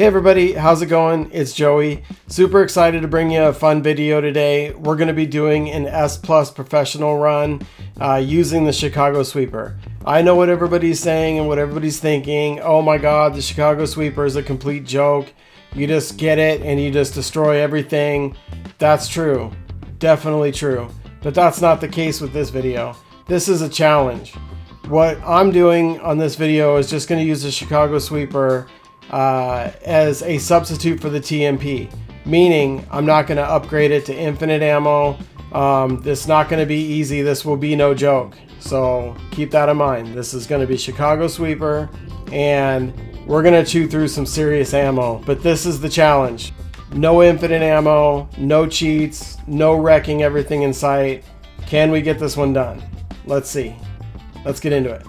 Hey everybody, how's it going? It's Joey. Super excited to bring you a fun video today. We're going to be doing an S plus professional run using the Chicago Sweeper. I know what everybody's saying and what everybody's thinking. Oh my god, the Chicago Sweeper is a complete joke. You just get it and you just destroy everything. That's true. Definitely true. But that's not the case with this video. This is a challenge. What I'm doing on this video is just going to use the Chicago Sweeper as a substitute for the TMP, meaning I'm not going to upgrade it to infinite ammo. It's not going to be easy. This will be no joke. So keep that in mind. This is going to be Chicago Sweeper and we're going to chew through some serious ammo, but this is the challenge. No infinite ammo, no cheats, no wrecking everything in sight. Can we get this one done? Let's see. Let's get into it.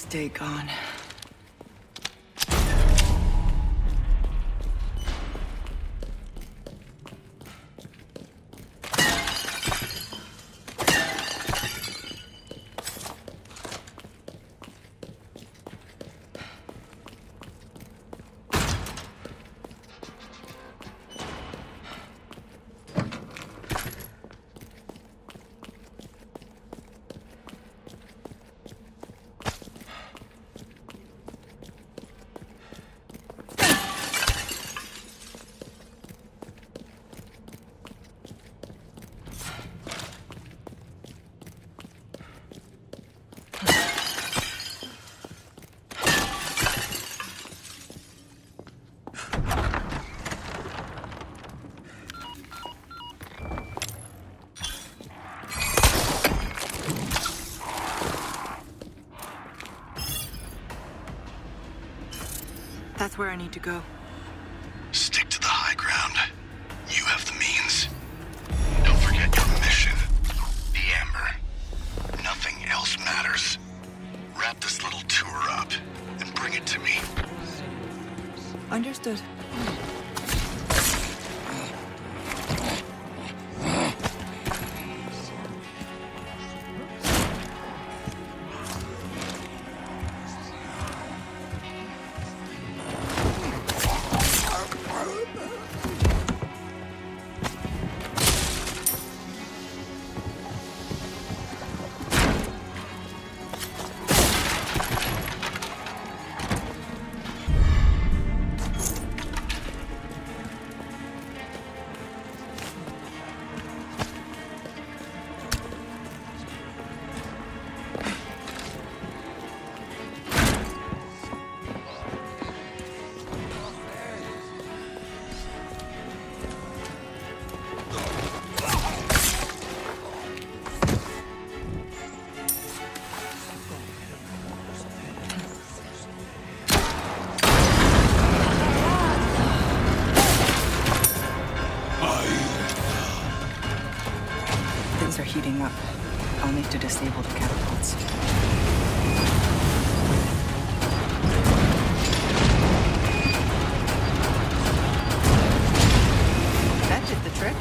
Stay gone. That's where I need to go. Stick to the high ground. You have the means. Don't forget your mission. Be Amber. Nothing else matters. Wrap this little tour up and bring it to me. Understood. Are heating up. I'll need to disable the catapults. That did the trick.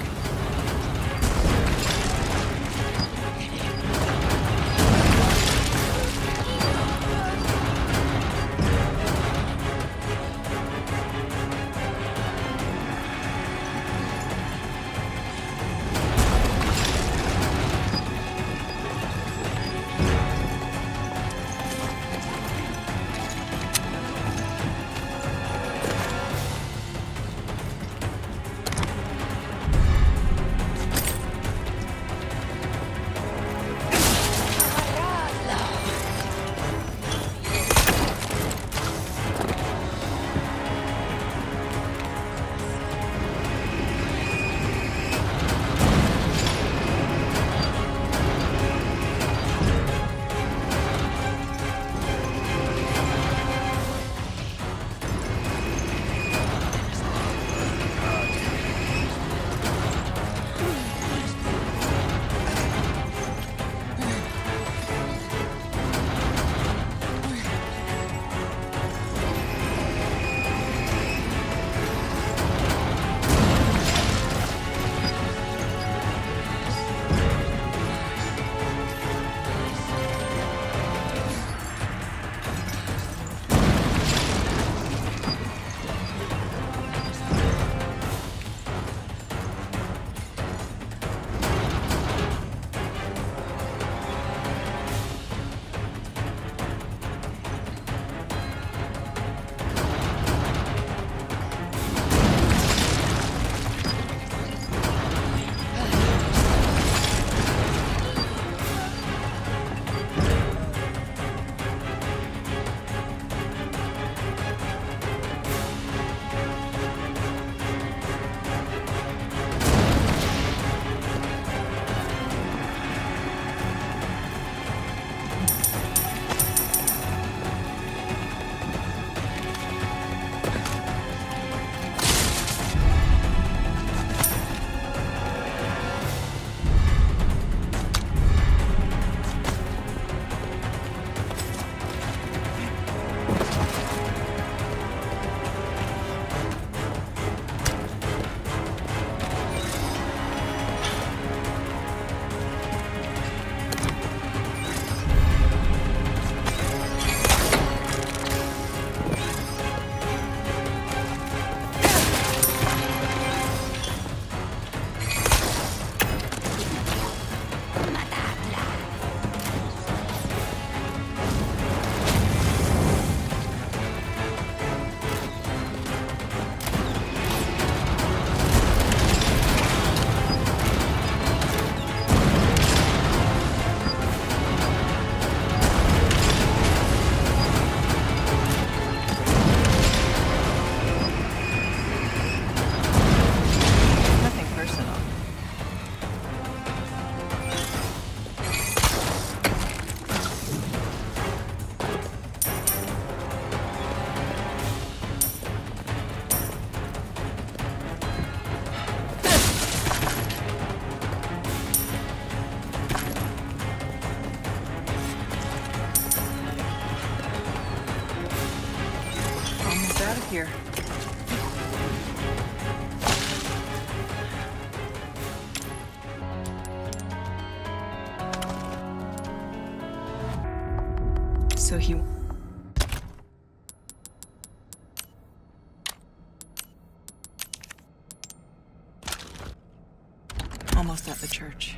out of here. So he... Almost at the church.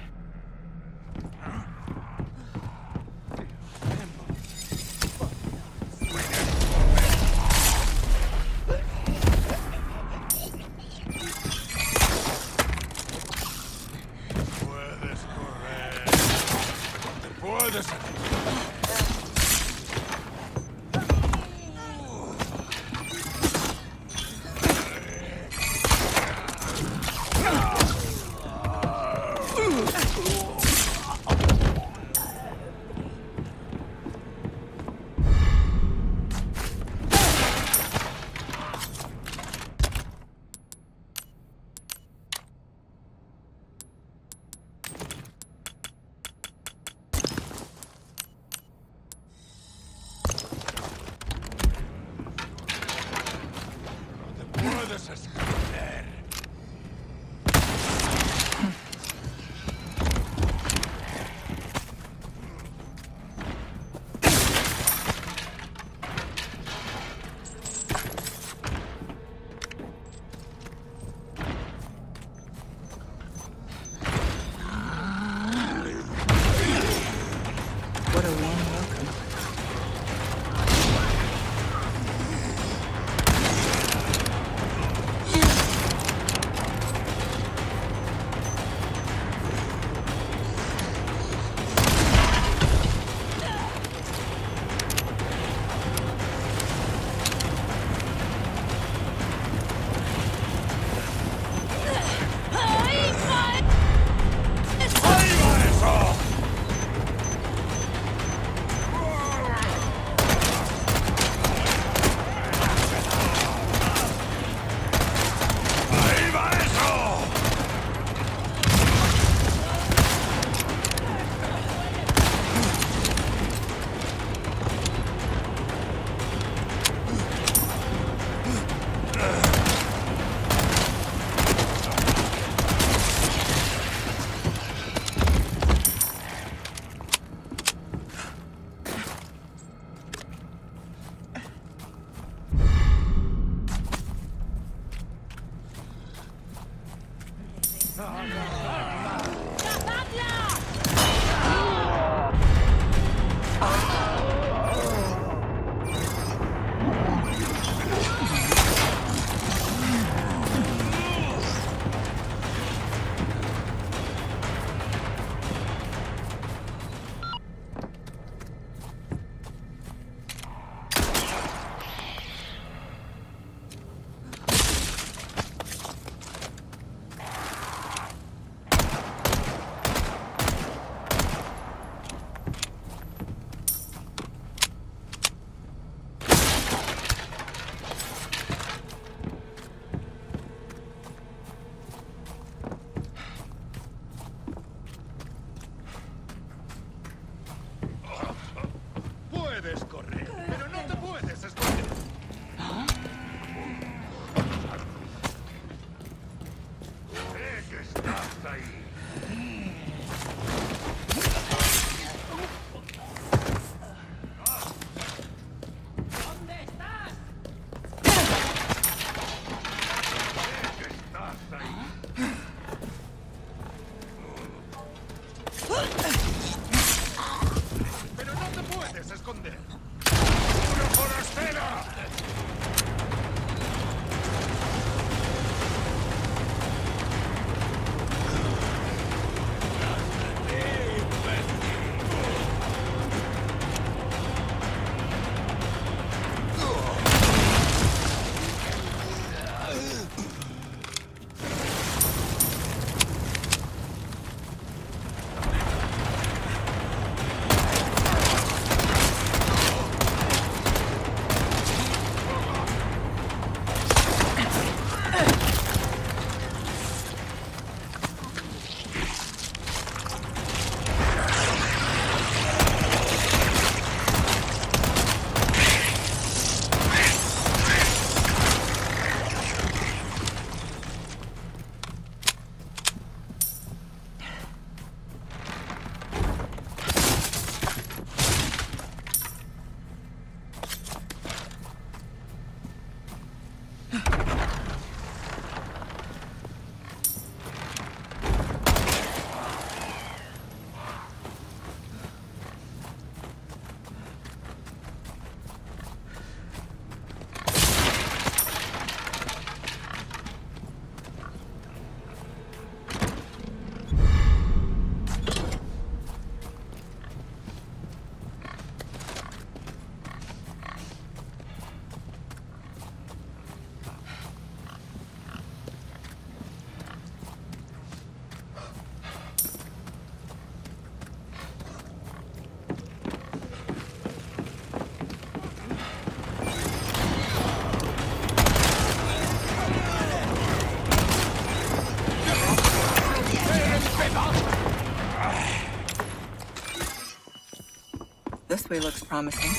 This way looks promising.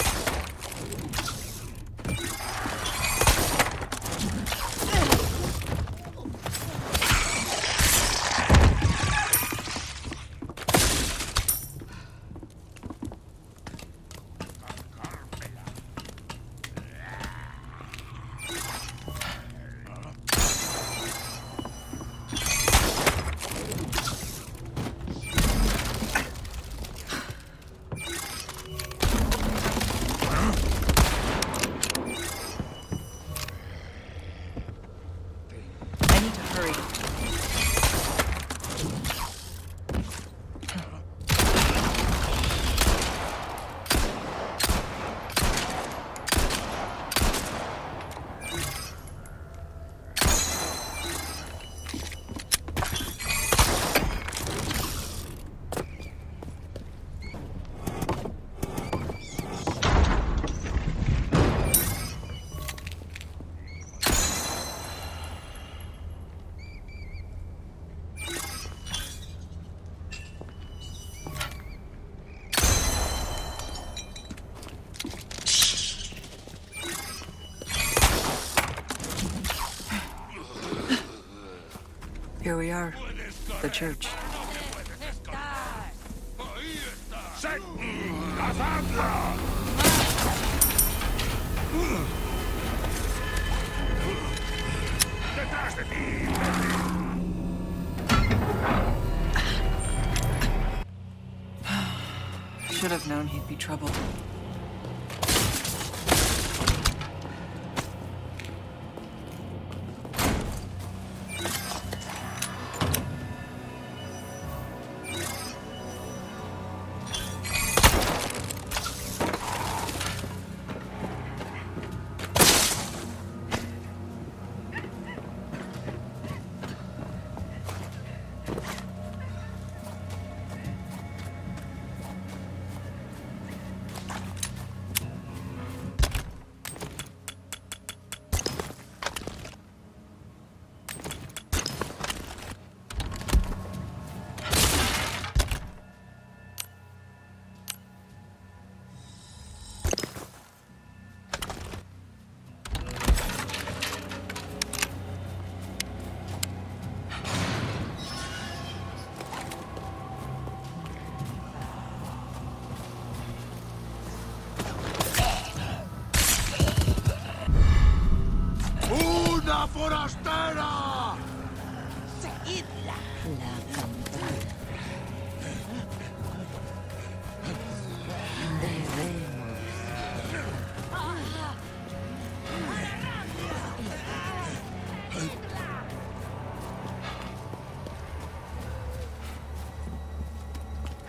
Here we are, the church. Should have known he'd be troubled.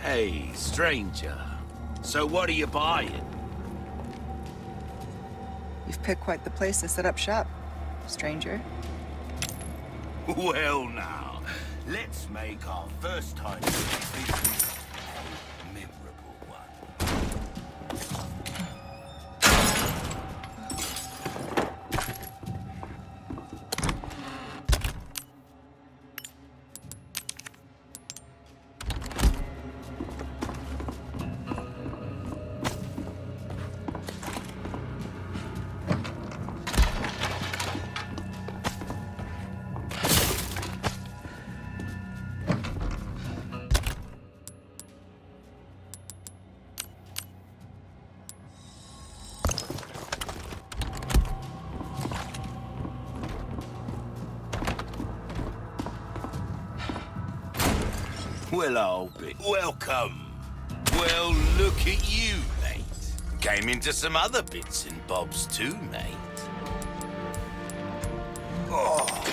Hey, stranger. So what are you buying? You've picked quite the place to set up shop, stranger. Well now, let's make our first time business a memorable one. Well, I'll be welcome. Well, look at you, mate. Came into some other bits and bobs too, mate. Oh,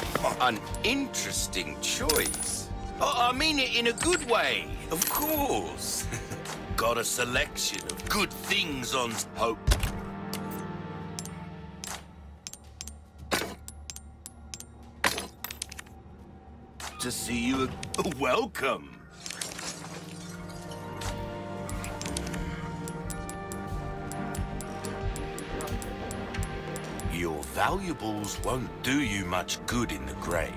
an interesting choice. Oh, I mean it in a good way, of course. Got a selection of good things on hope. To see you, welcome. Your valuables won't do you much good in the grave.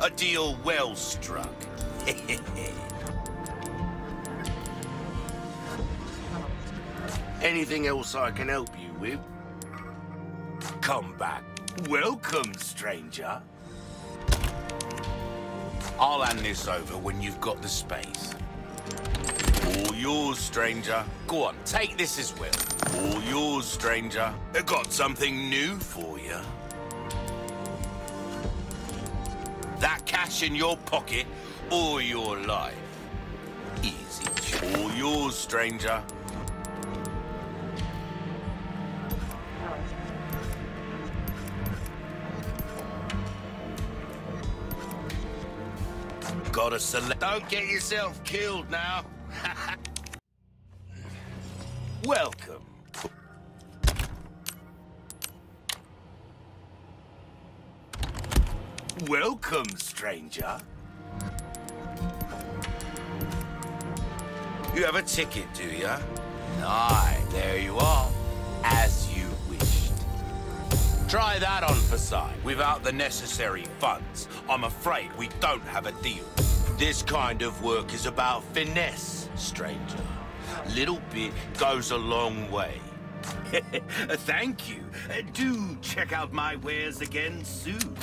A deal well struck. Anything else I can help you with? Come back. Welcome, stranger. I'll hand this over when you've got the space. All yours, stranger. Go on, take this as well. All yours, stranger. I got something new for you. That cash in your pocket or your life. Easy. All yours, stranger. Gotta select. Don't get yourself killed now. Welcome. Welcome, stranger. You have a ticket, do you? Aye, there you are. As you wished. Try that on for size. Without the necessary funds, I'm afraid we don't have a deal. This kind of work is about finesse, stranger. Little bit goes a long way. Thank you. Do check out my wares again soon.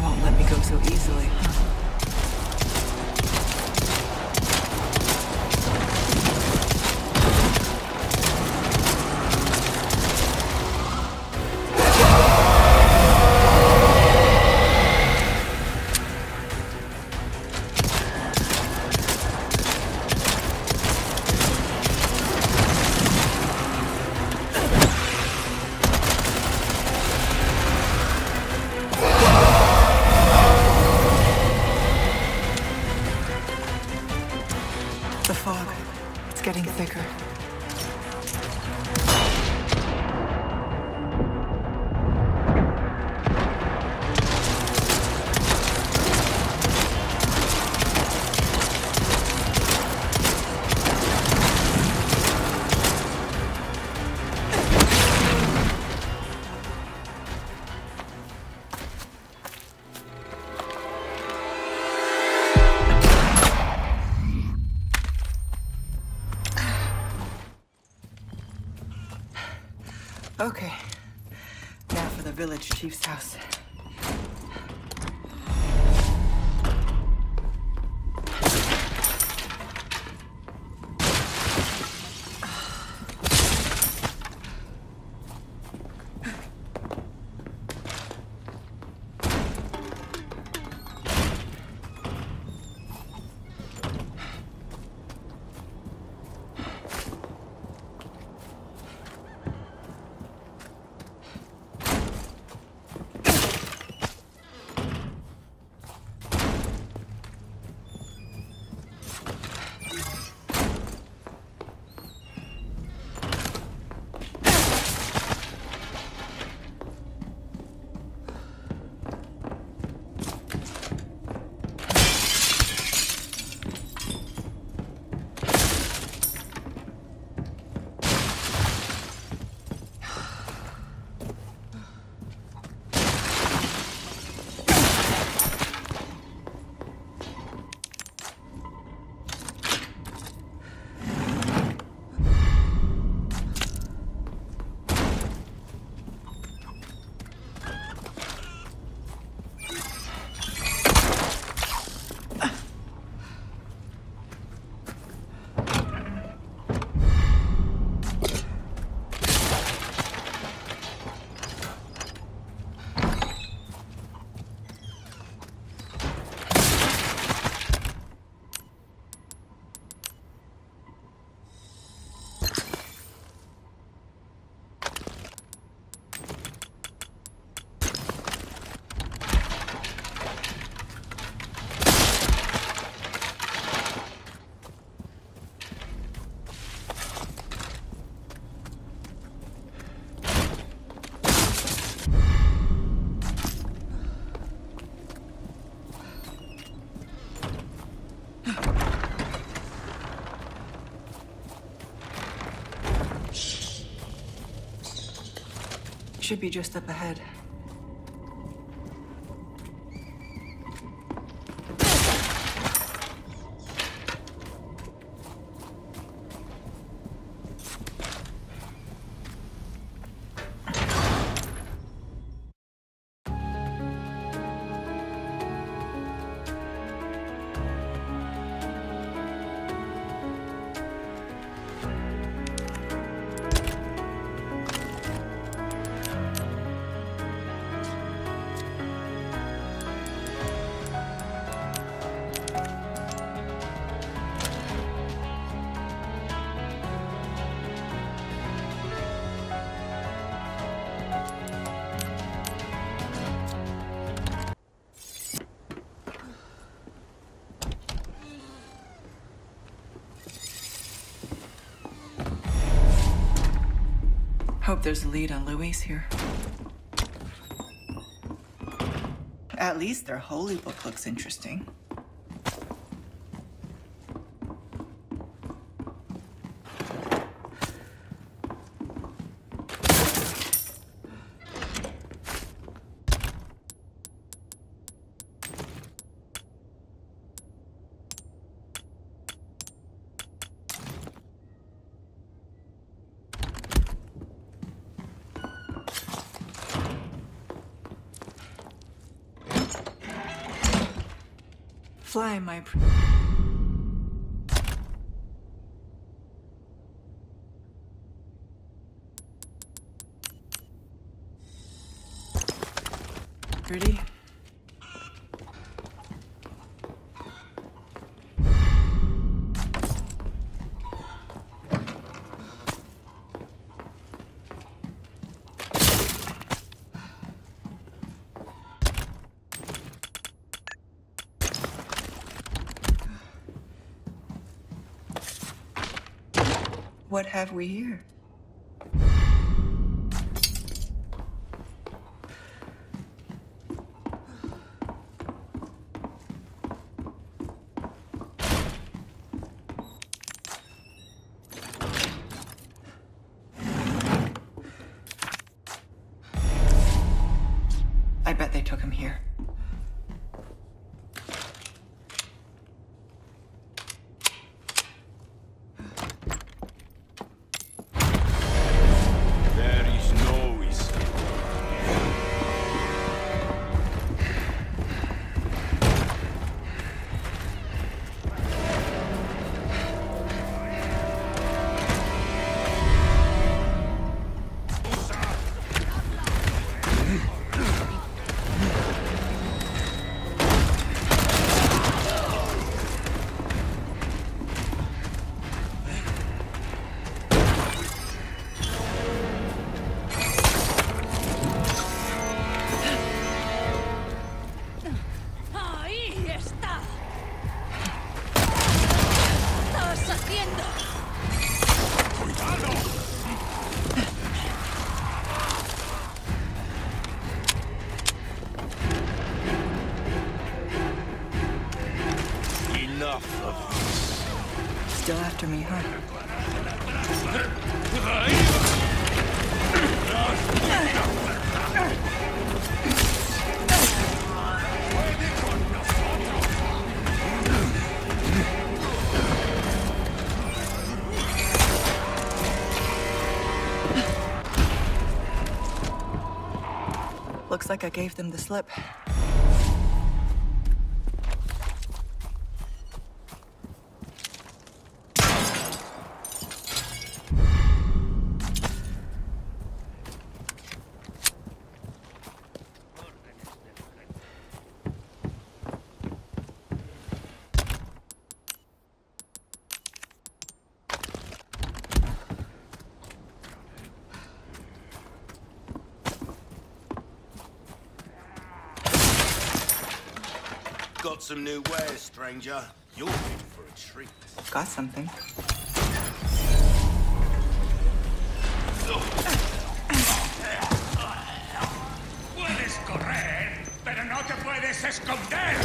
Won't let me go so easily, huh? Okay, now for the village chief's house. should be just up ahead. Hope there's a lead on Luis here. At least their holy book looks interesting. Fly, my prince. Pretty. What have we here? I bet they took him here. Still after me, huh? Looks like I gave them the slip. Got some new wares, stranger. You're in for a treat. Got something. Puedes correr, pero no te puedes esconder.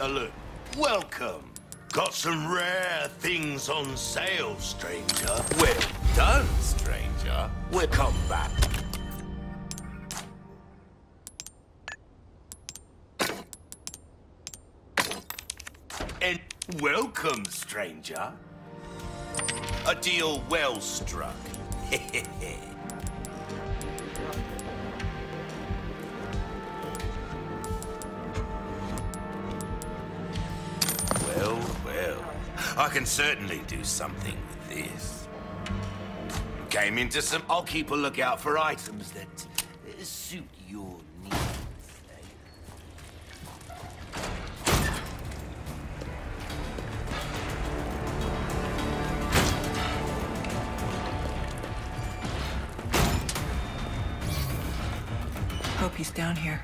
a look. Welcome. Got some rare things on sale, stranger. Well done, stranger. We'll come back. And welcome, stranger. A deal well struck. I can certainly do something with this. Came into some... I'll keep a lookout for items that suit your needs. Hope he's down here.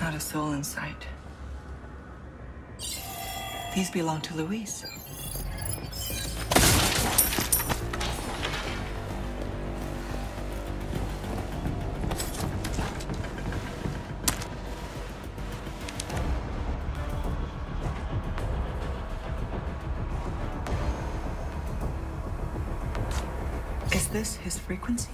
Not a soul in sight. These belong to Luis. Is this his frequency?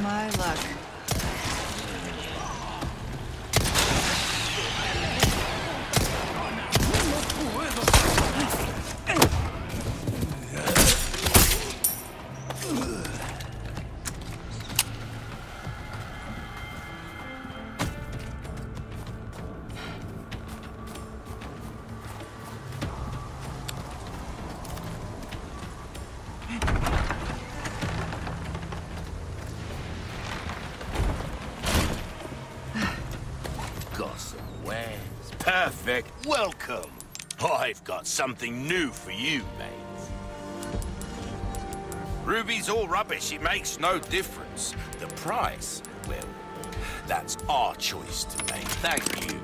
My luck. Perfect. Welcome. I've got something new for you, mate. Ruby's all rubbish. It makes no difference. The price, well, that's our choice to make. Thank you.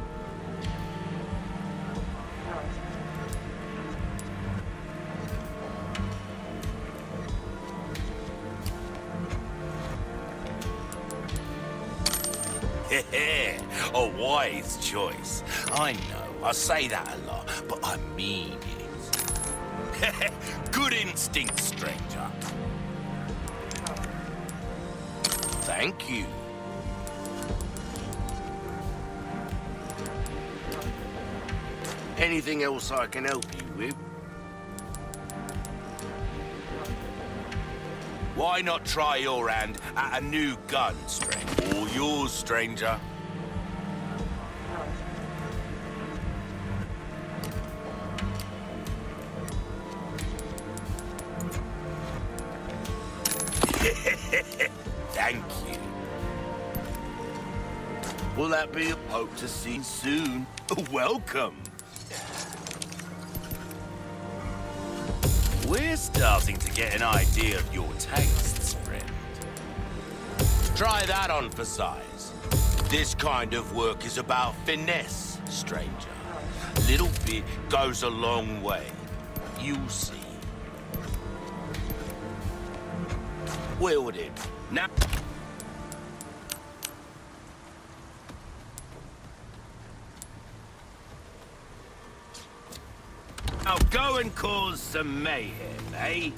A wise choice. I know, I say that a lot, but I mean it. Good instinct, stranger. Thank you. Anything else I can help you with? Why not try your hand at a new gun, stranger? All yours, stranger. that be? Hope to see you soon. Welcome. We're starting to get an idea of your tastes, friend. Try that on for size. This kind of work is about finesse, stranger. Little bit goes a long way. You'll see. Wield it. Now. I'll go and cause some mayhem, eh?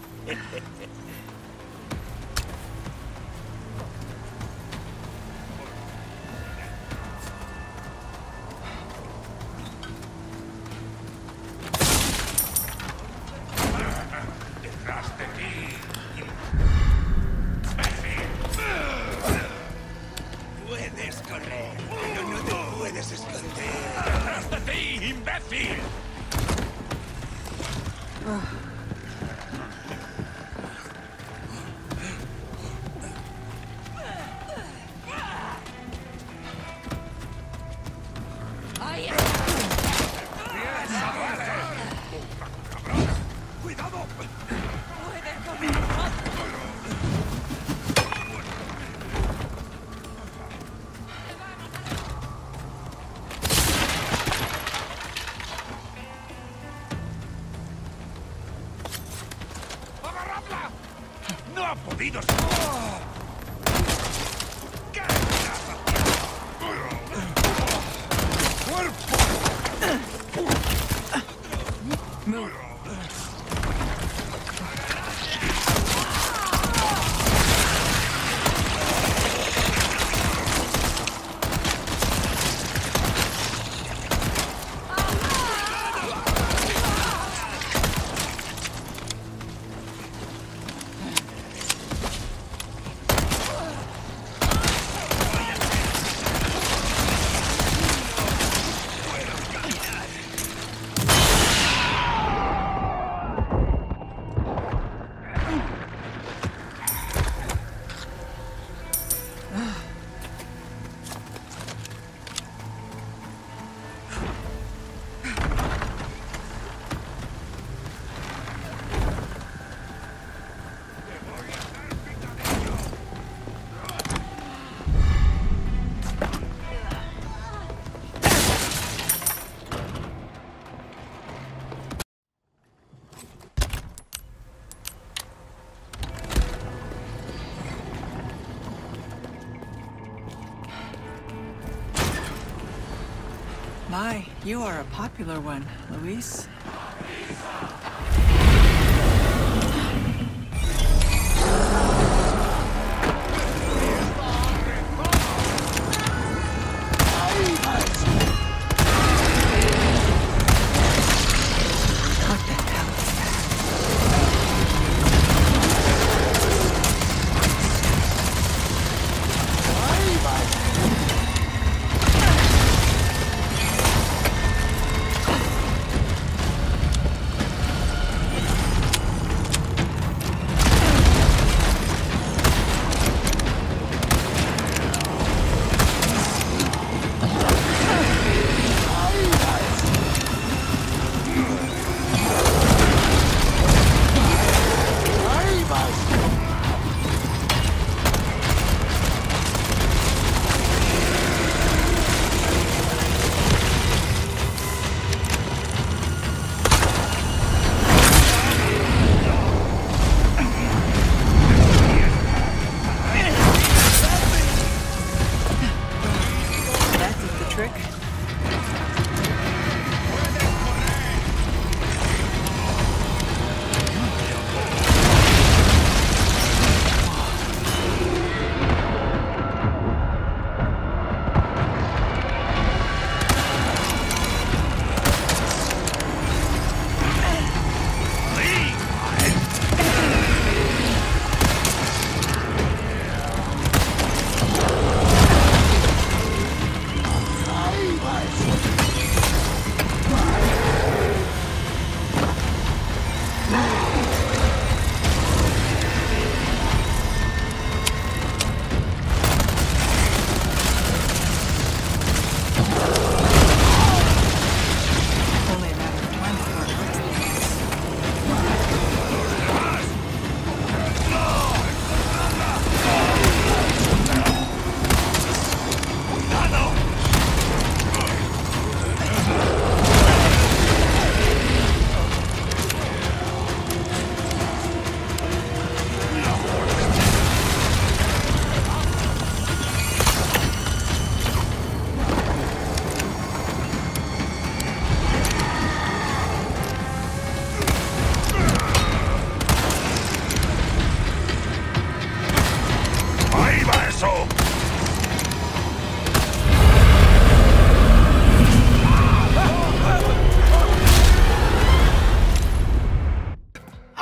My, you are a popular one, Luis.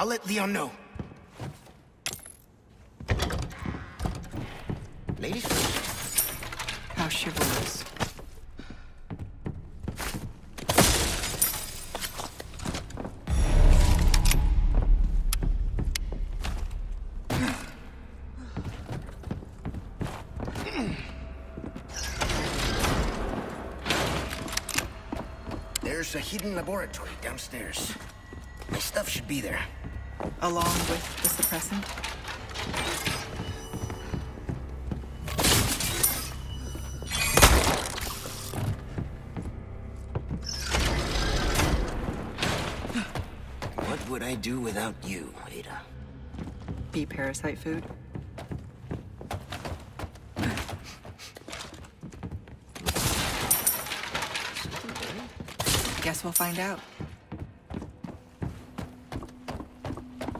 I'll let Leon know. Ladies first. How chivalrous. There's a hidden laboratory downstairs. My stuff should be there. Along with the suppressant? What would I do without you, Ada? Be parasite food? Guess we'll find out.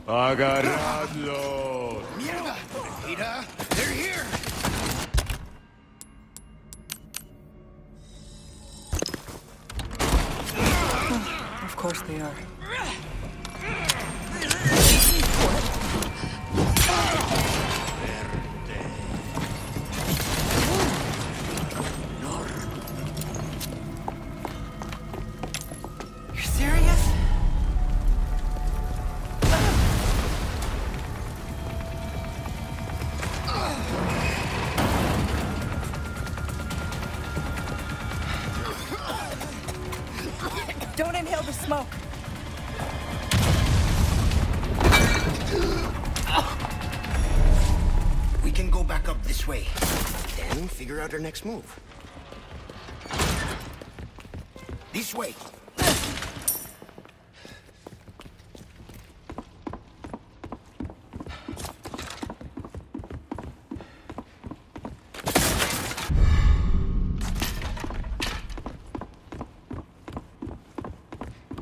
Agarradlos! Mierda! Ada, they're here! Oh, of course they are. Our next move. This way.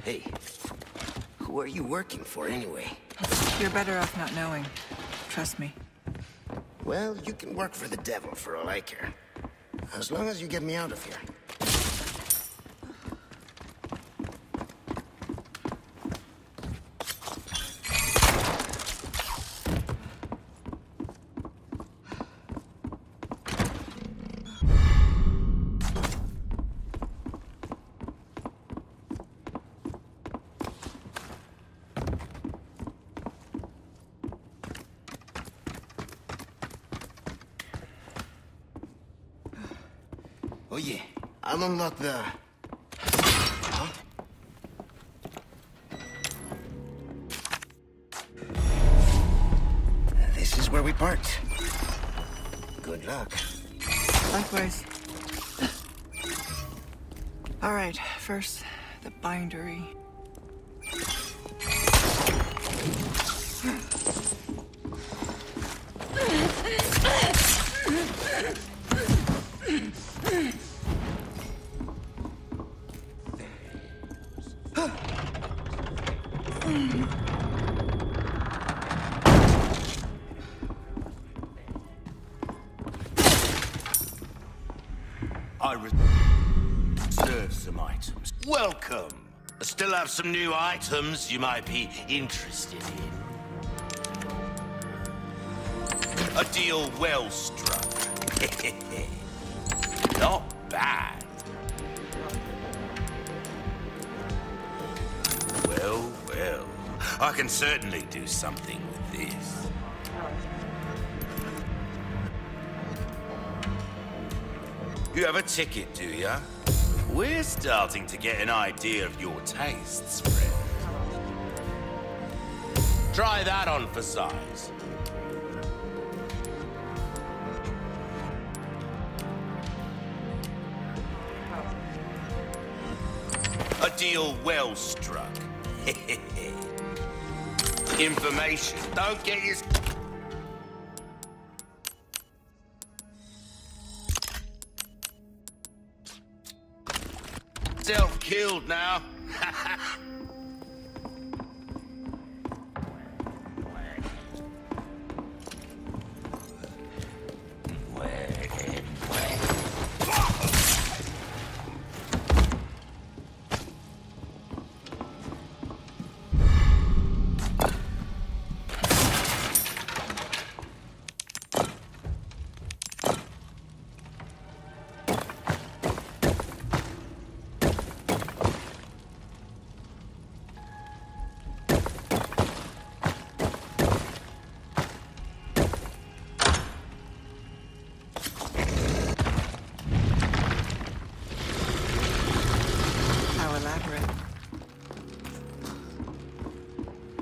Hey, who are you working for anyway? You're better off not knowing. Trust me. Well, you can work for the devil for all I care. As long as you get me out of here. Oh yeah, I'll unlock the... Huh? This is where we parked. Good luck. Likewise. All right, first, the bindery. Have some new items you might be interested in. A deal well struck. Not bad. Well, well. I can certainly do something with this. You have a ticket, do you? We're starting to get an idea of your tastes, friend. Try that on for size. A deal well struck. Information. Don't get your... Killed now.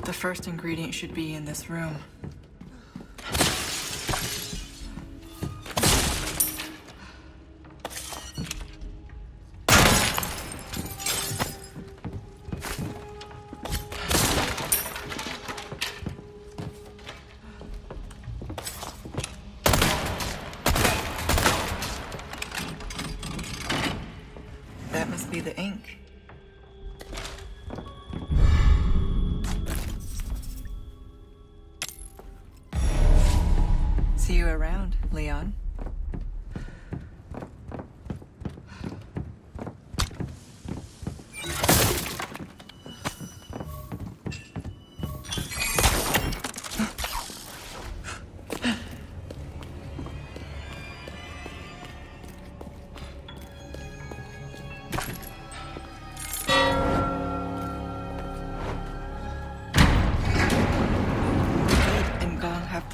The first ingredient should be in this room. That must be the ink. See you around, Leon.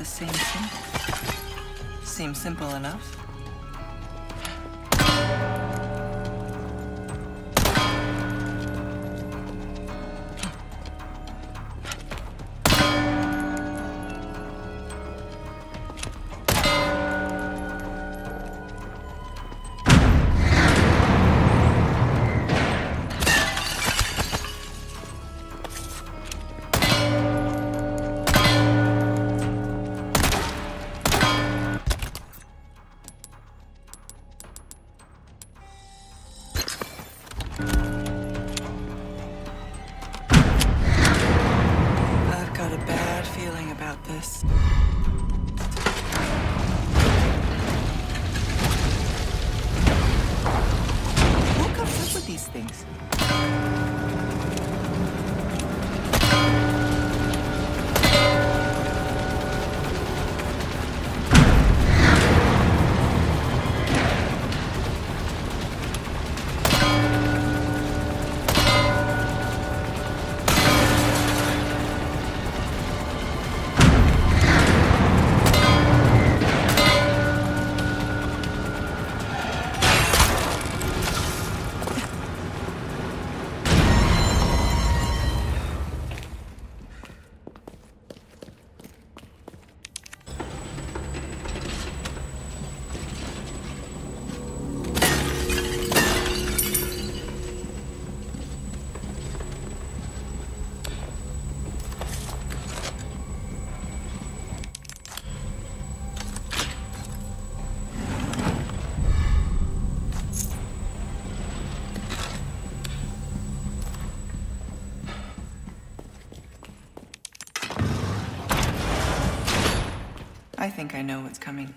Same thing. Seems simple enough. I think I know what's coming.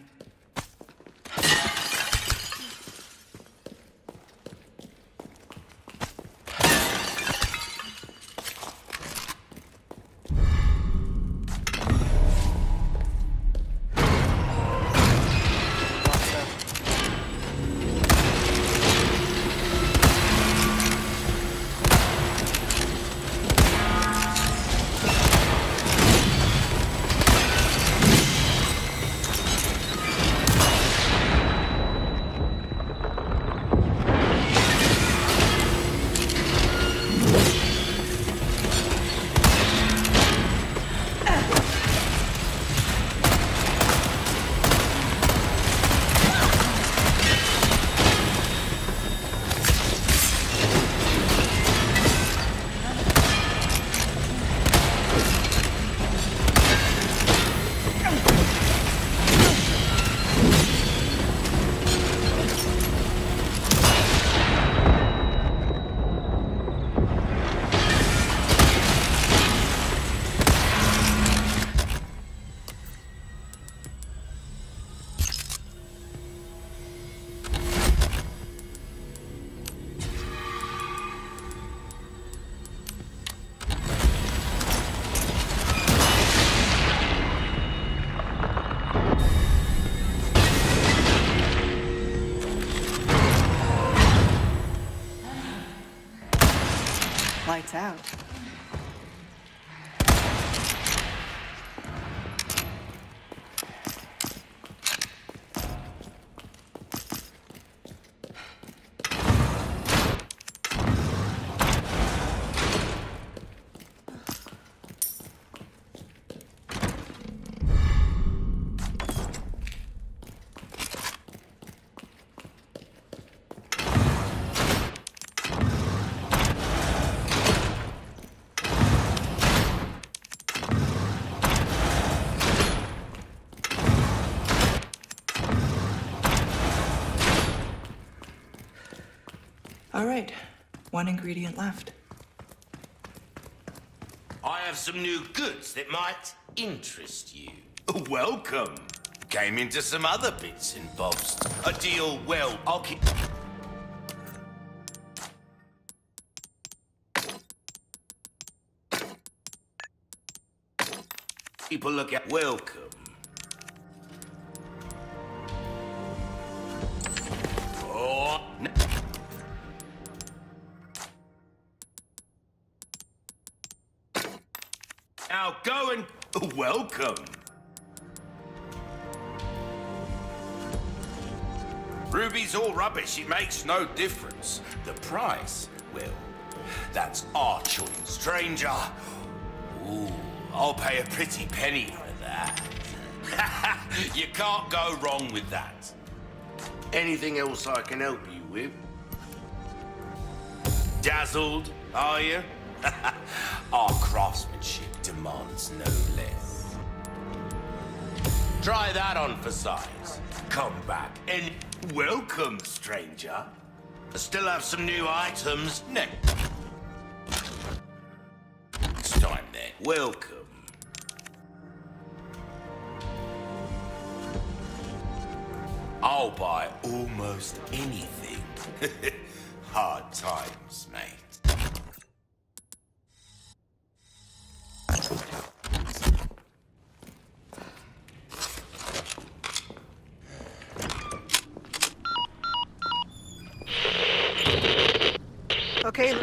Lights out. All right, one ingredient left. I have some new goods that might interest you. Welcome. Came into some other bits and bobs. A deal well, I'll keep... People look at welcome. Oh, no. Now go and welcome. Ruby's all rubbish, it makes no difference. The price, well, that's our choice, stranger. Ooh. I'll pay a pretty penny for that. You can't go wrong with that. Anything else I can help you with? Dazzled, are you? Our craftsmanship demands no less. Try that on for size. Come back and welcome, stranger. I still have some new items next time then. Welcome. I'll buy almost anything. Hard times, mate. Okay.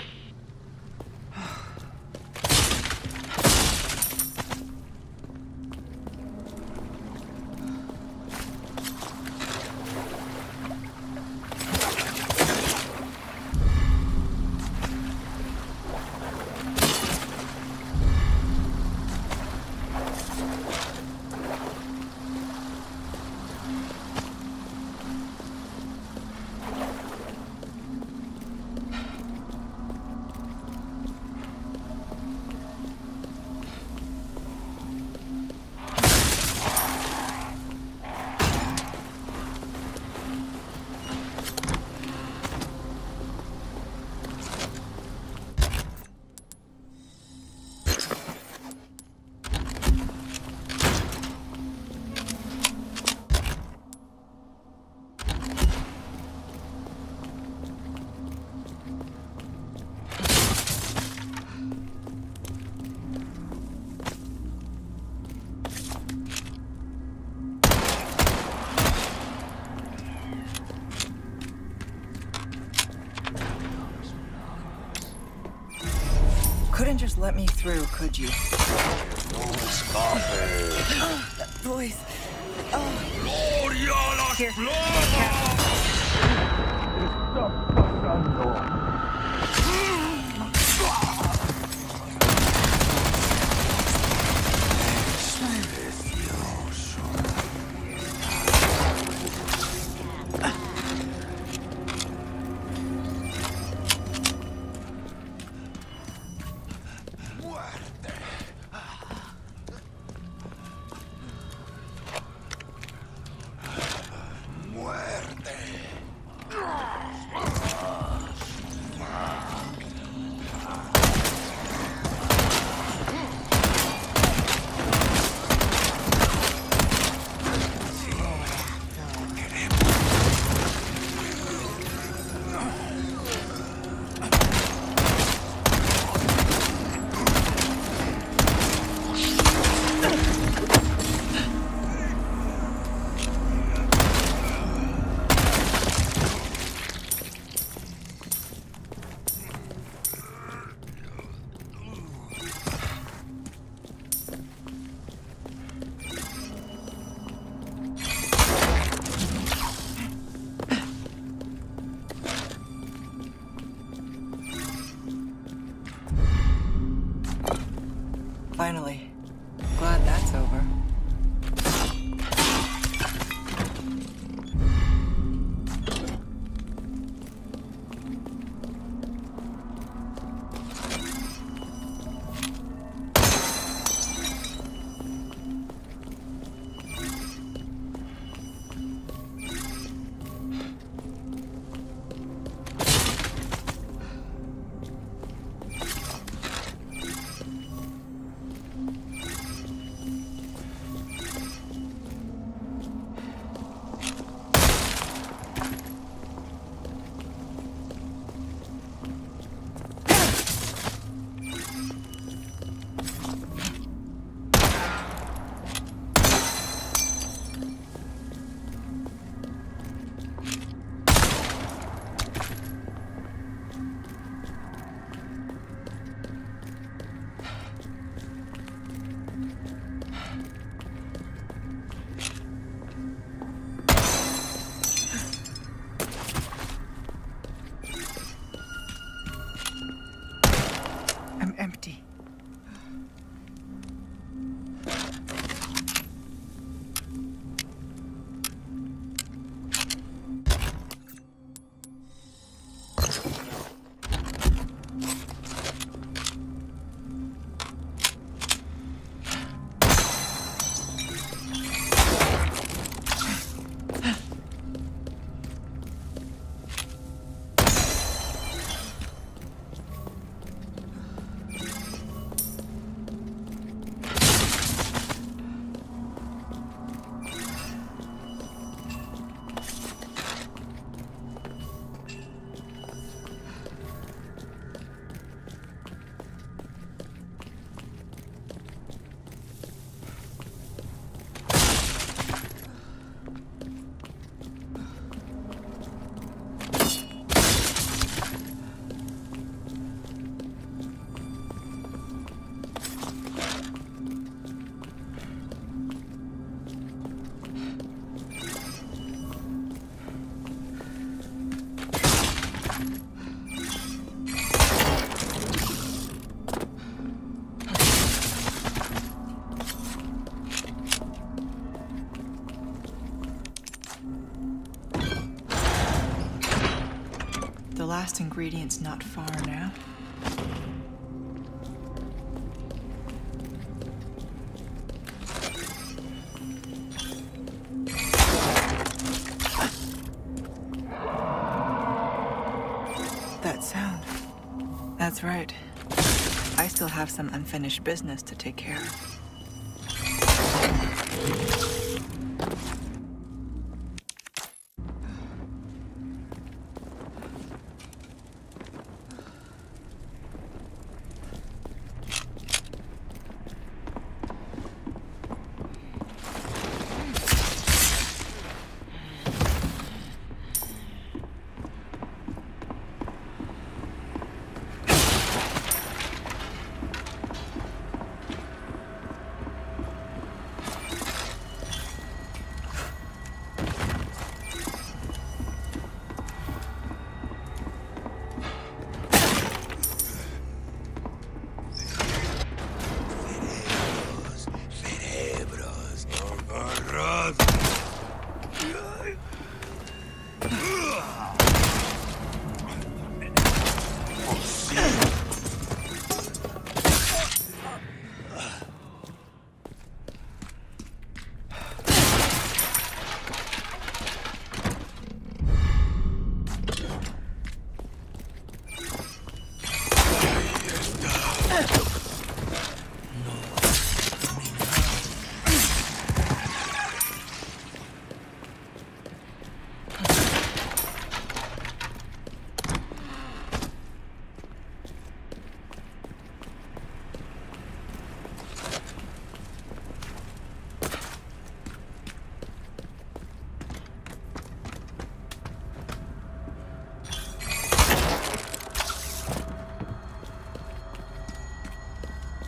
Couldn't just let me through, could you? That voice. Oh. Here. Here. Finally. Glad that's over. last ingredient's not far now. That sound. That's right. I still have some unfinished business to take care of.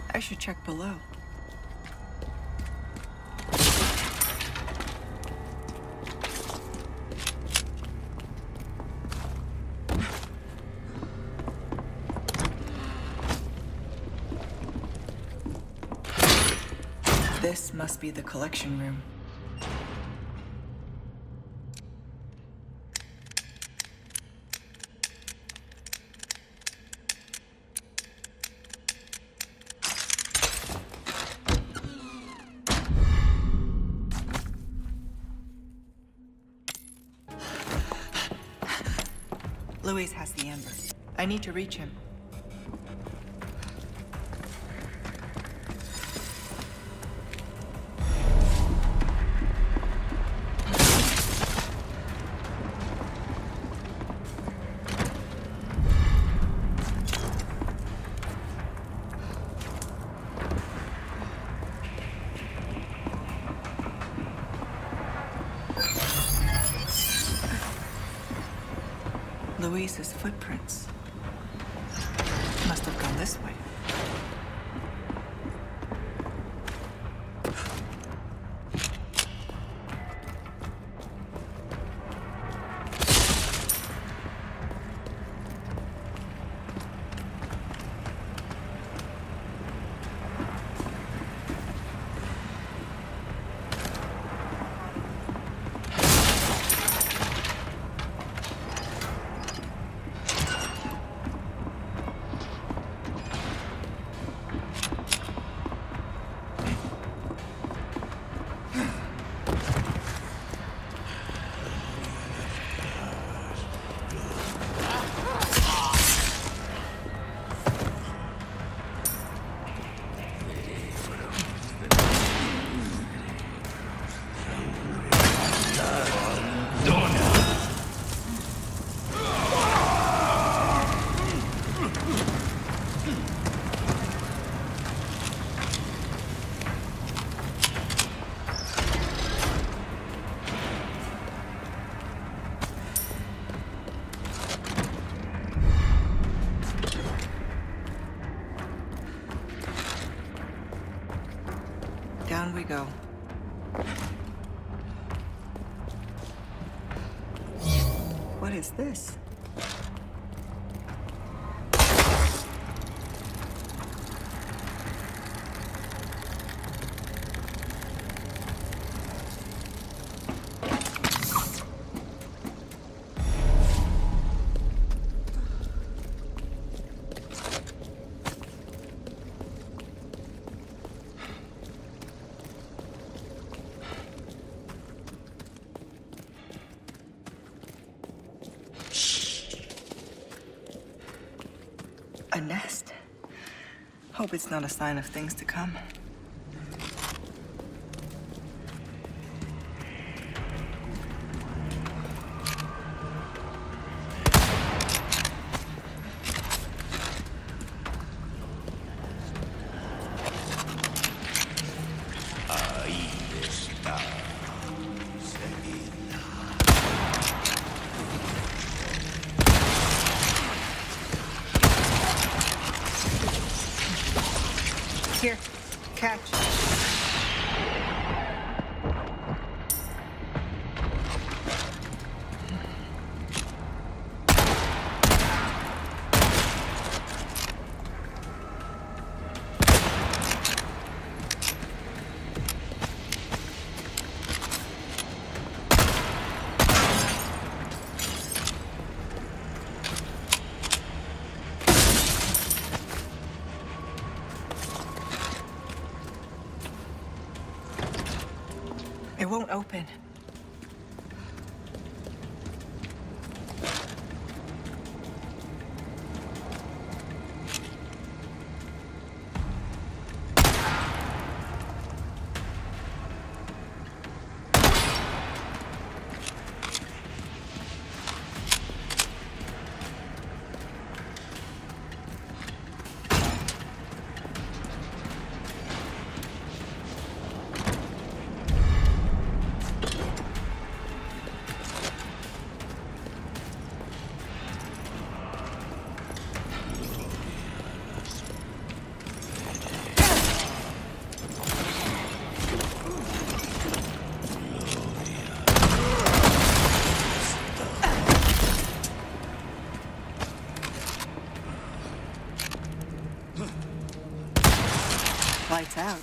I should check below. This must be the collection room. Luis has the amber. I need to reach him. Luis's footprints must have gone this way. Down we go. What is this? hope it's not a sign of things to come. Here, catch. It won't open. Lights out.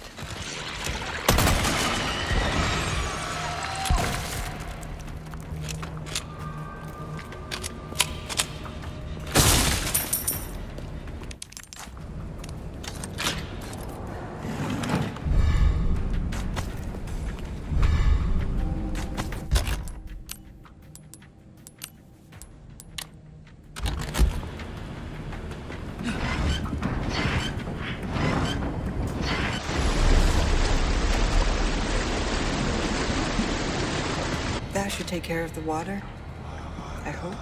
That should take care of the water, I hope.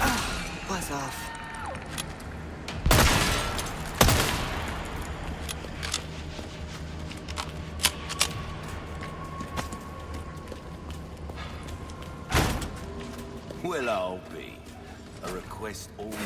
Ah, buzz off. Well, I'll be. A request already.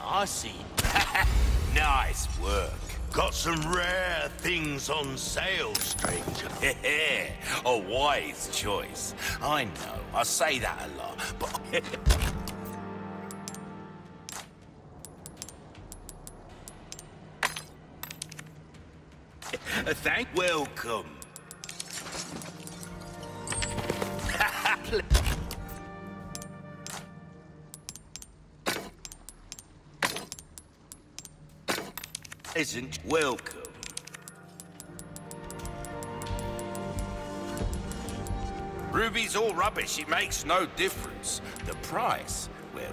I see. Nice work. Got some rare things on sale, stranger. A wise choice. I know, I say that a lot, but... Thank you. Welcome. Isn't welcome. Ruby's all rubbish, it makes no difference. The price, well,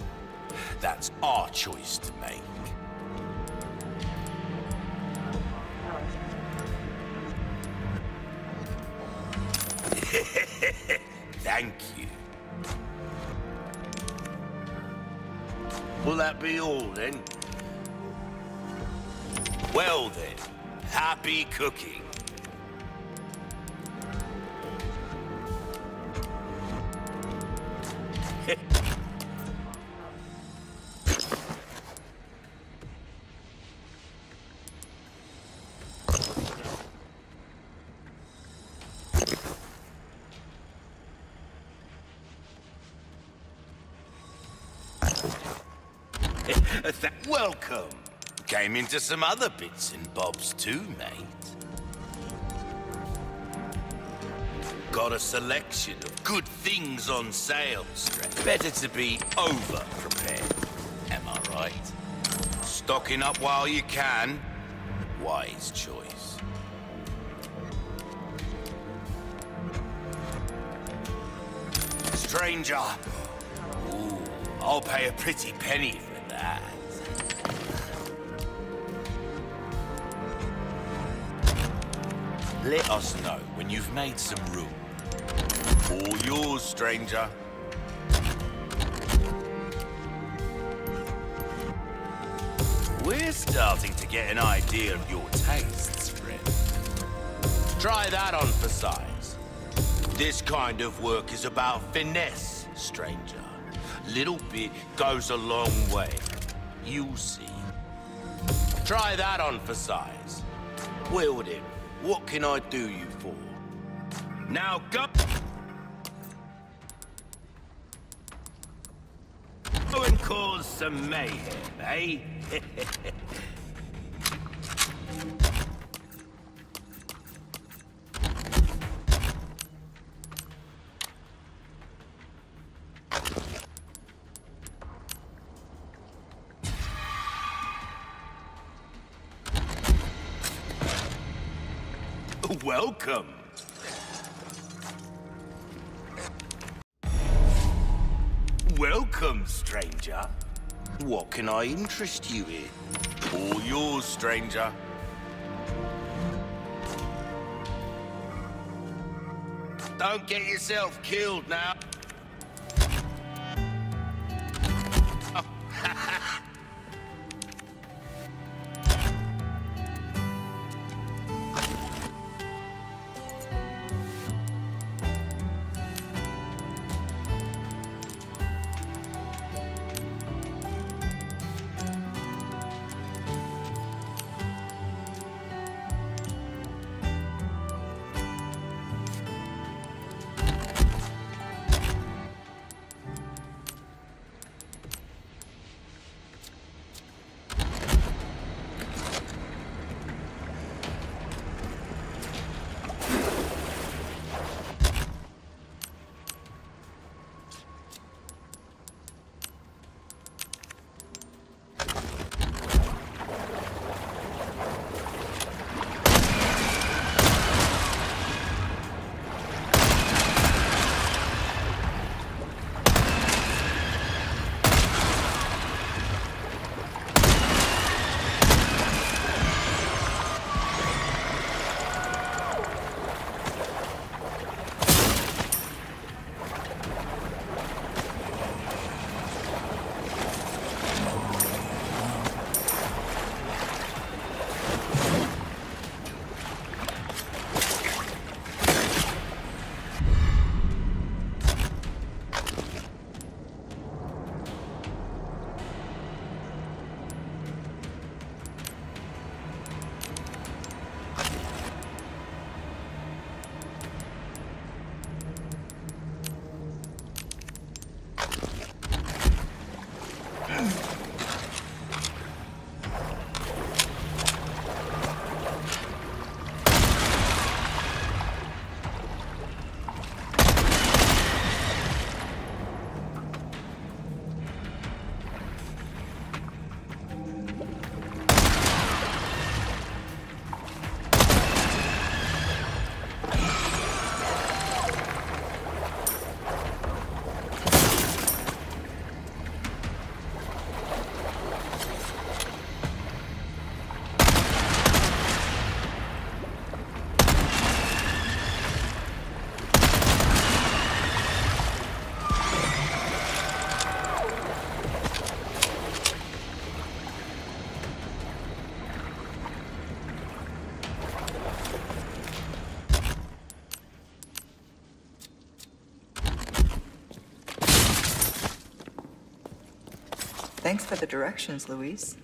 that's our choice to make. Thank you. Will that be all then? Well then, happy cooking. Welcome. Came into some other bits and bobs too, mate. Got a selection of good things on sale, Strat. Better to be over-prepared, am I right? Stocking up while you can. Wise choice. Stranger. Ooh, I'll pay a pretty penny for that. Let us know when you've made some room. All yours, stranger. We're starting to get an idea of your tastes, friend. Try that on for size. This kind of work is about finesse, stranger. Little bit goes a long way. You'll see. Try that on for size. Wield him. What can I do you for? Now go... Go and cause some mayhem, eh? Welcome. Welcome, stranger. What can I interest you in? All yours, stranger. Don't get yourself killed now. Thanks for the directions, Luis.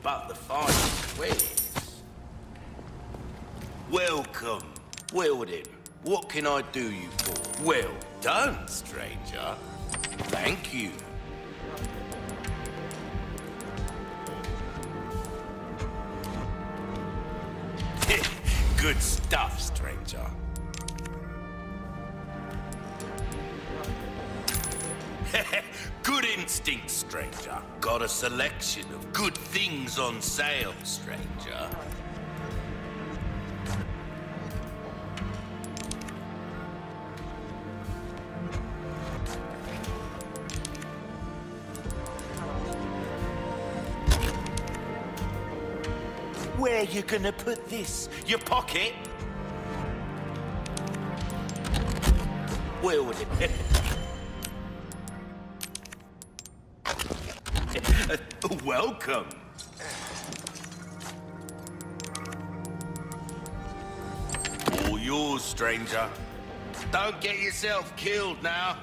About the finest ways. Welcome, Wilden. What can I do you for? Well done, stranger. Thank you. Good stuff, stranger. Good instinct, stranger. Got a selection of good things on sale, stranger. Where you gonna put this? Your pocket? Where would it be? Welcome. All yours, stranger. Don't get yourself killed now.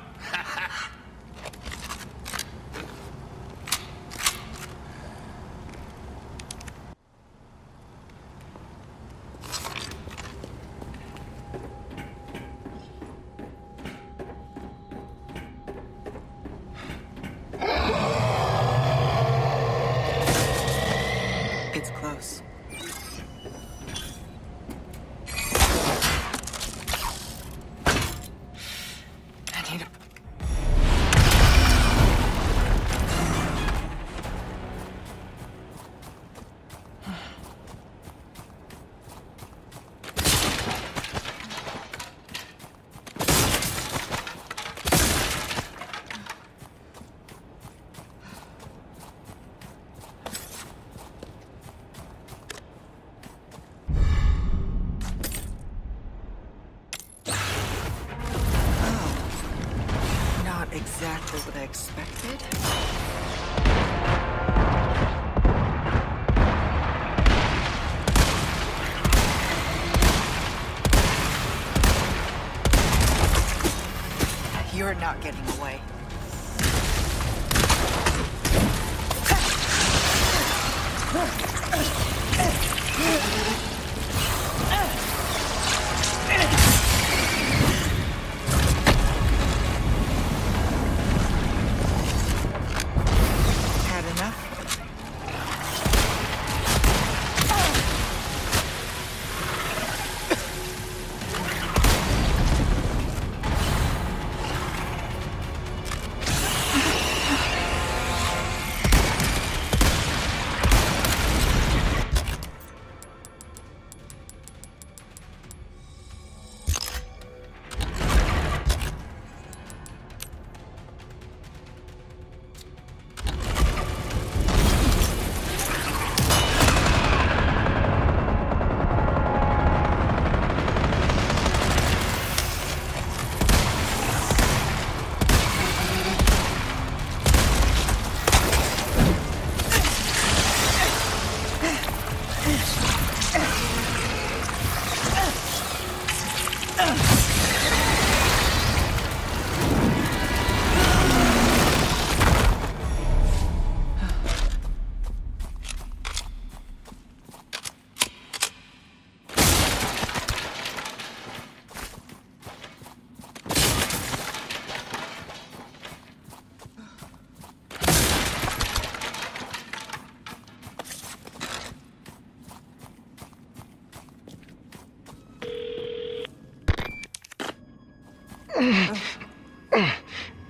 Exactly what I expected. You're not getting away. Had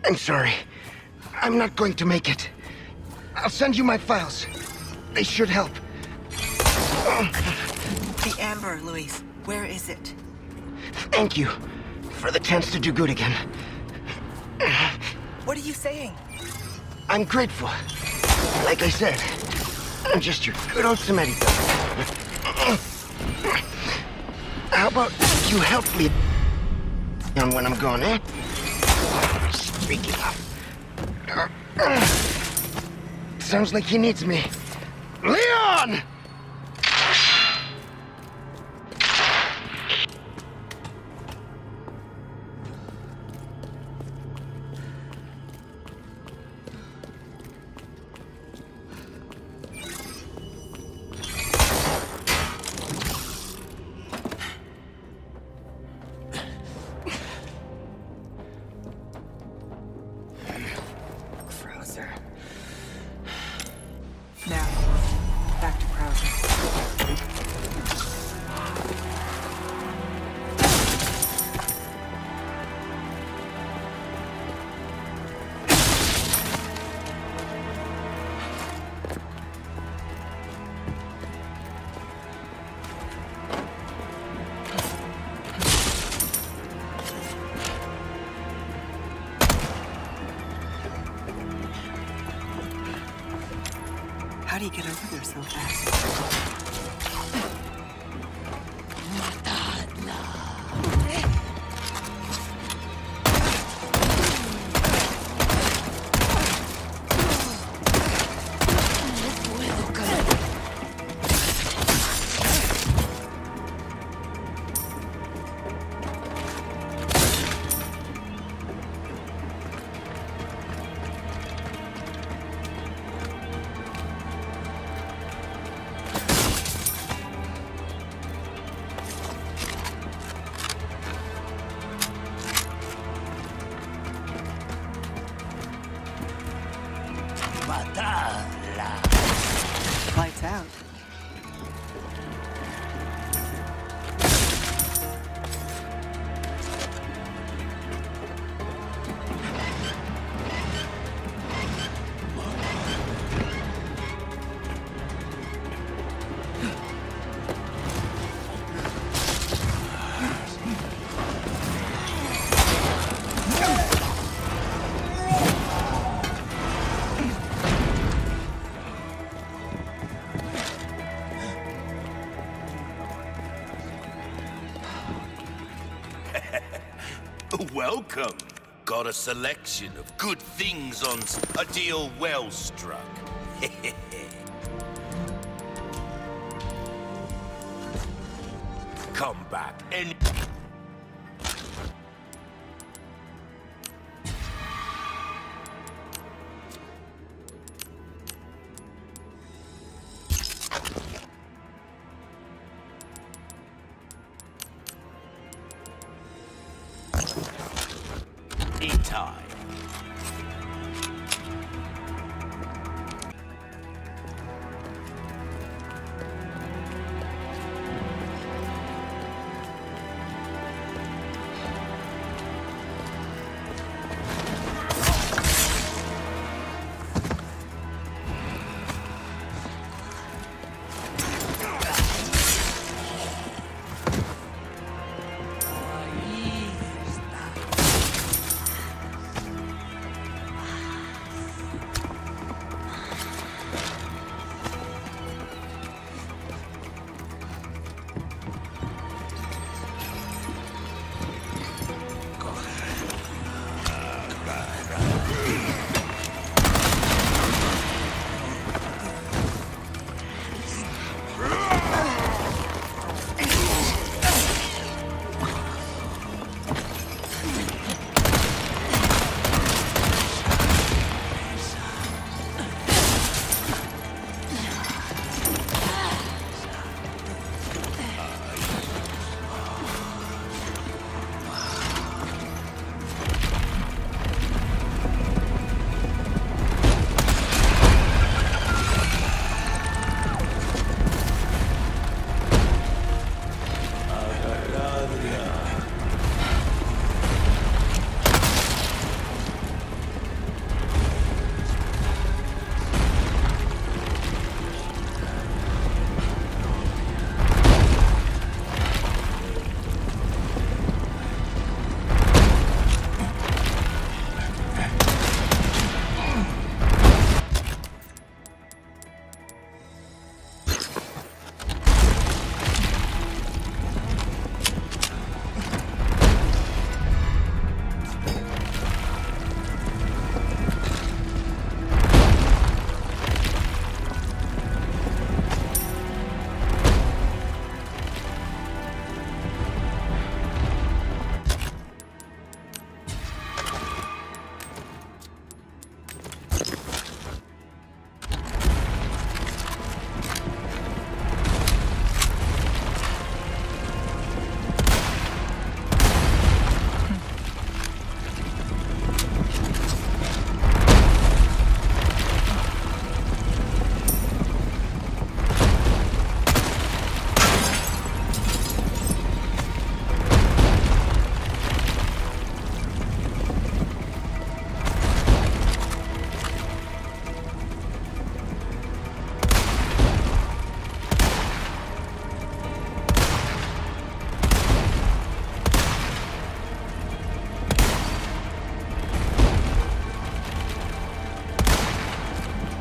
I'm sorry. I'm not going to make it. I'll send you my files. They should help. The amber, Luis. Where is it? Thank you for the chance to do good again. What are you saying? I'm grateful. Like I said, I'm just your good old Samaritan. How about you help me on when I'm gone, eh? Speaking of... sounds like he needs me. Leon! How do you get over there so fast? Lights out. Welcome. Got a selection of good things on a deal well struck. Come back and...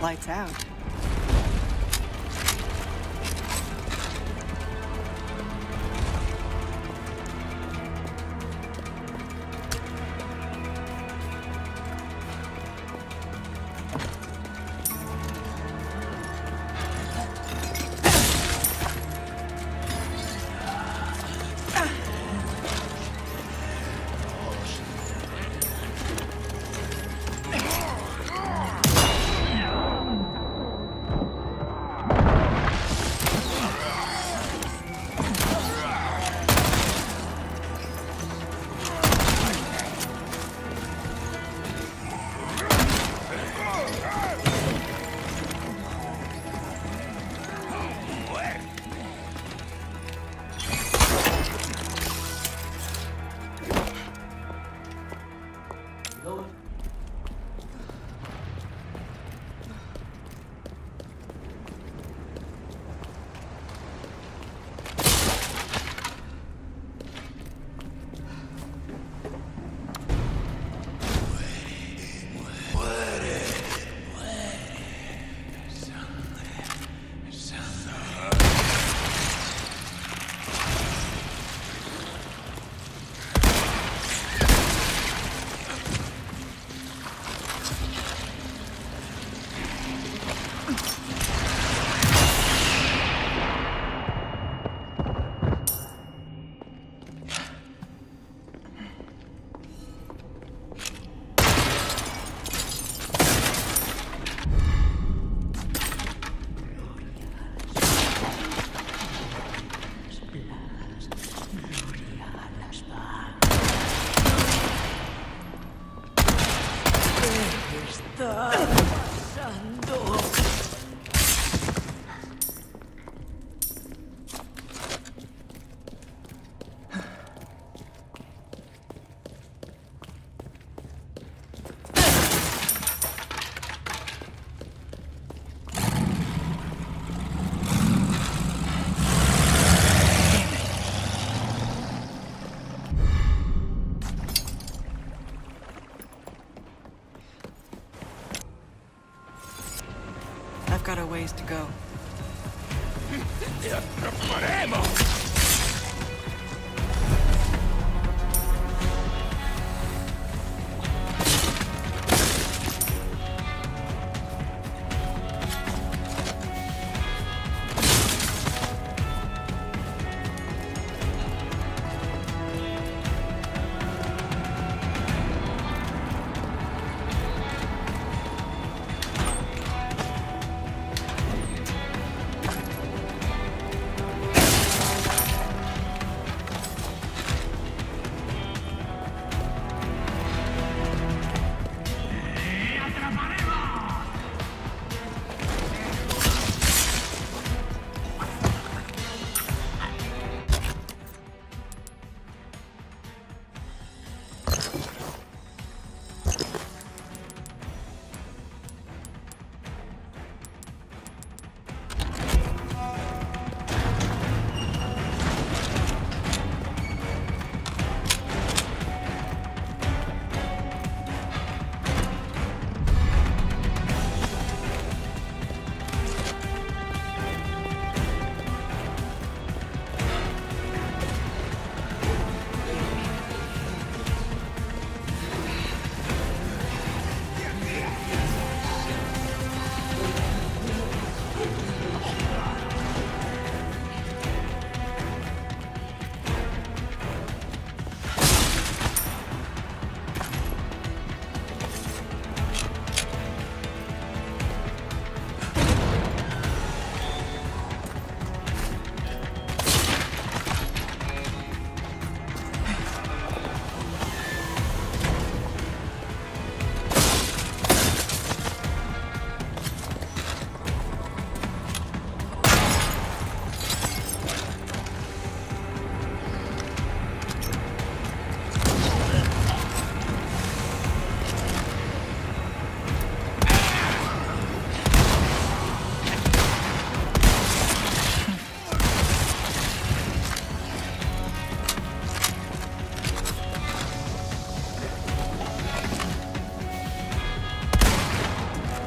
Lights out. está pasando? I've got a ways to go.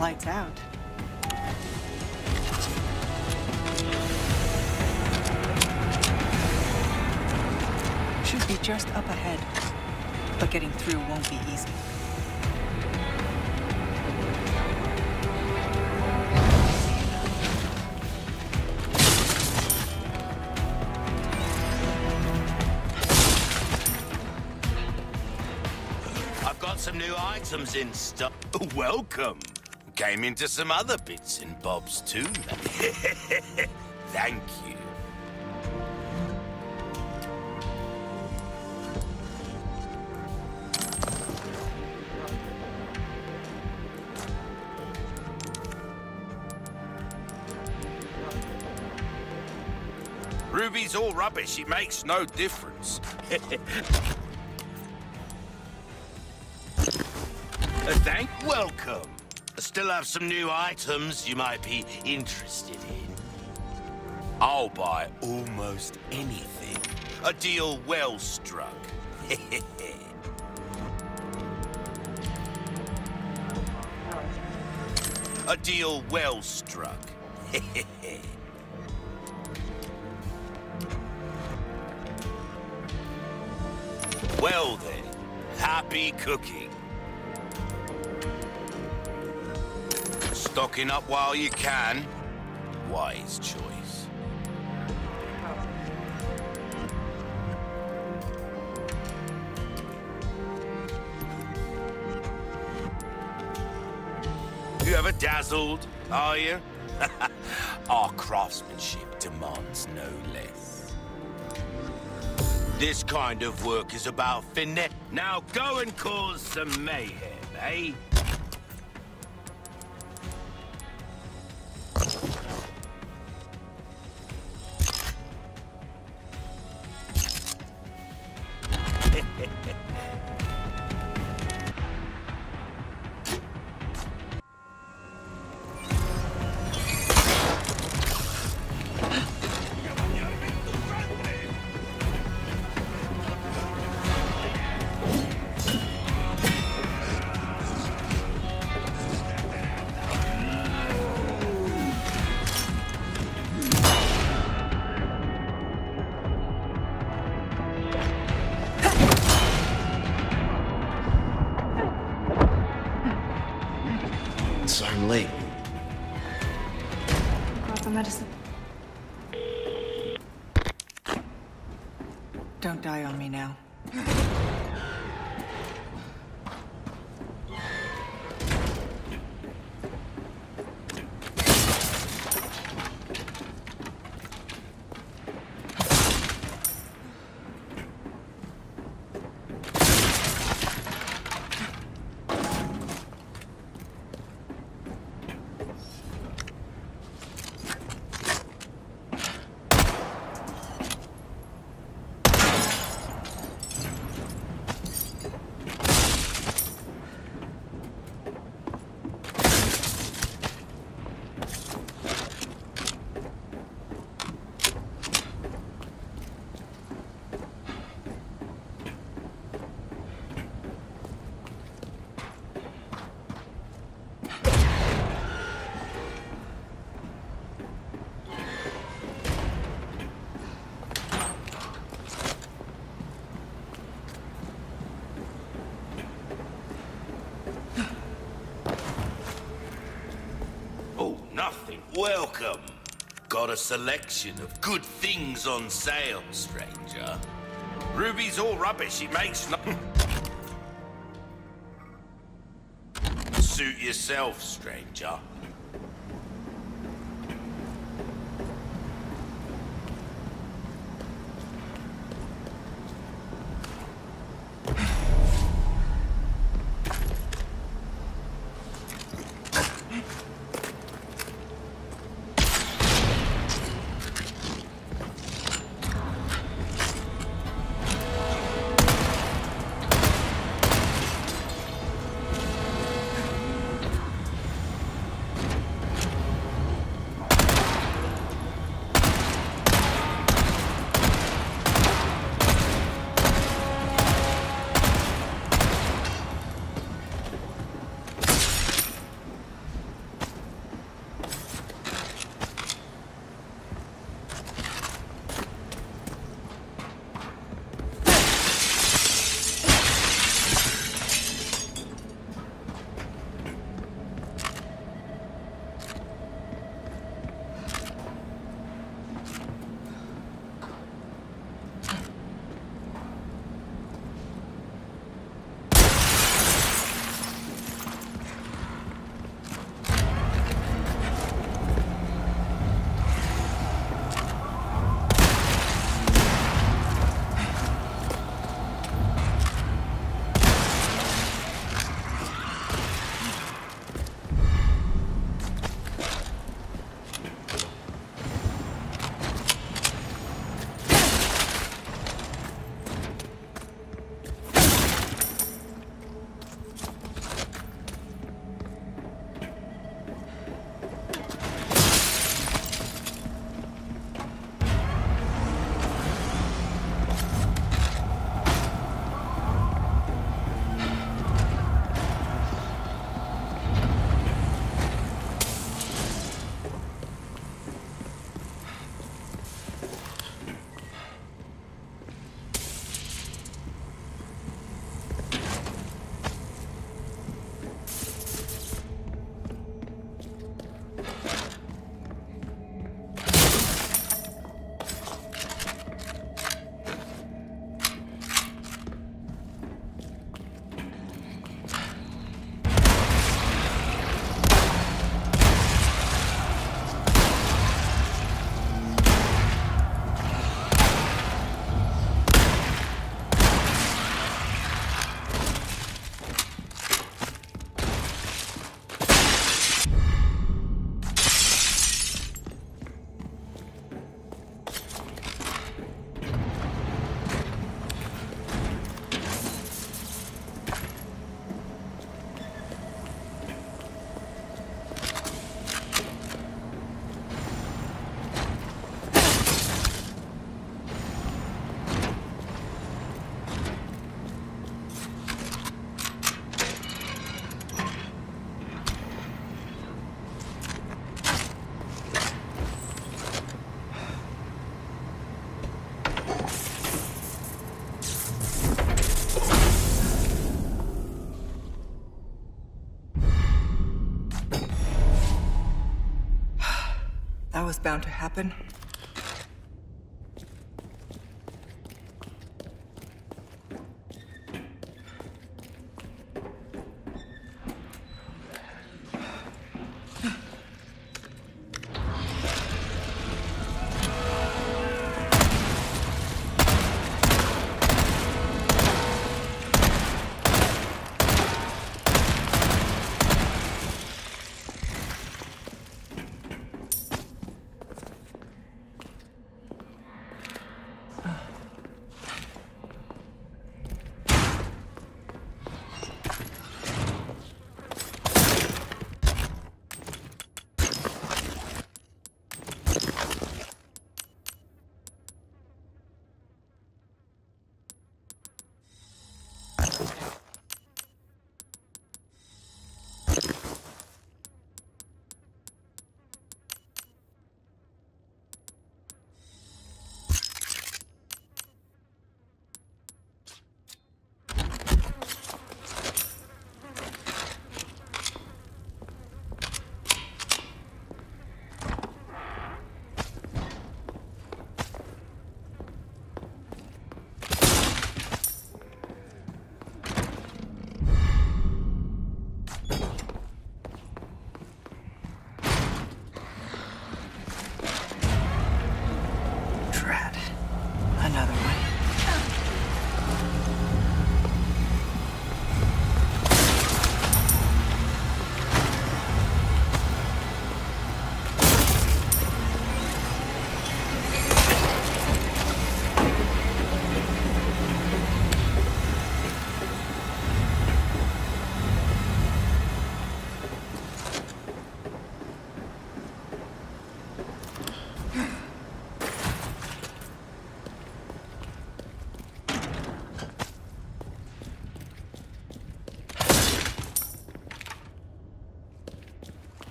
Lights out. Should be just up ahead, but getting through won't be easy. I've got some new items in stock. Welcome. Came into some other bits and bobs too. Thank you. Ruby's all rubbish, it makes no difference. Welcome. I still have some new items you might be interested in. I'll buy almost anything. A deal well struck. A deal well struck. Well then, happy cooking. Stocking up while you can. Wise choice. You ever dazzled, are you? Our craftsmanship demands no less. This kind of work is about finesse. Now go and cause some mayhem, eh? so I'm late. Got the medicine. Don't die on me now. Welcome. Got a selection of good things on sale, stranger. Ruby's all rubbish, it makes nothing. Suit yourself, stranger. That was bound to happen.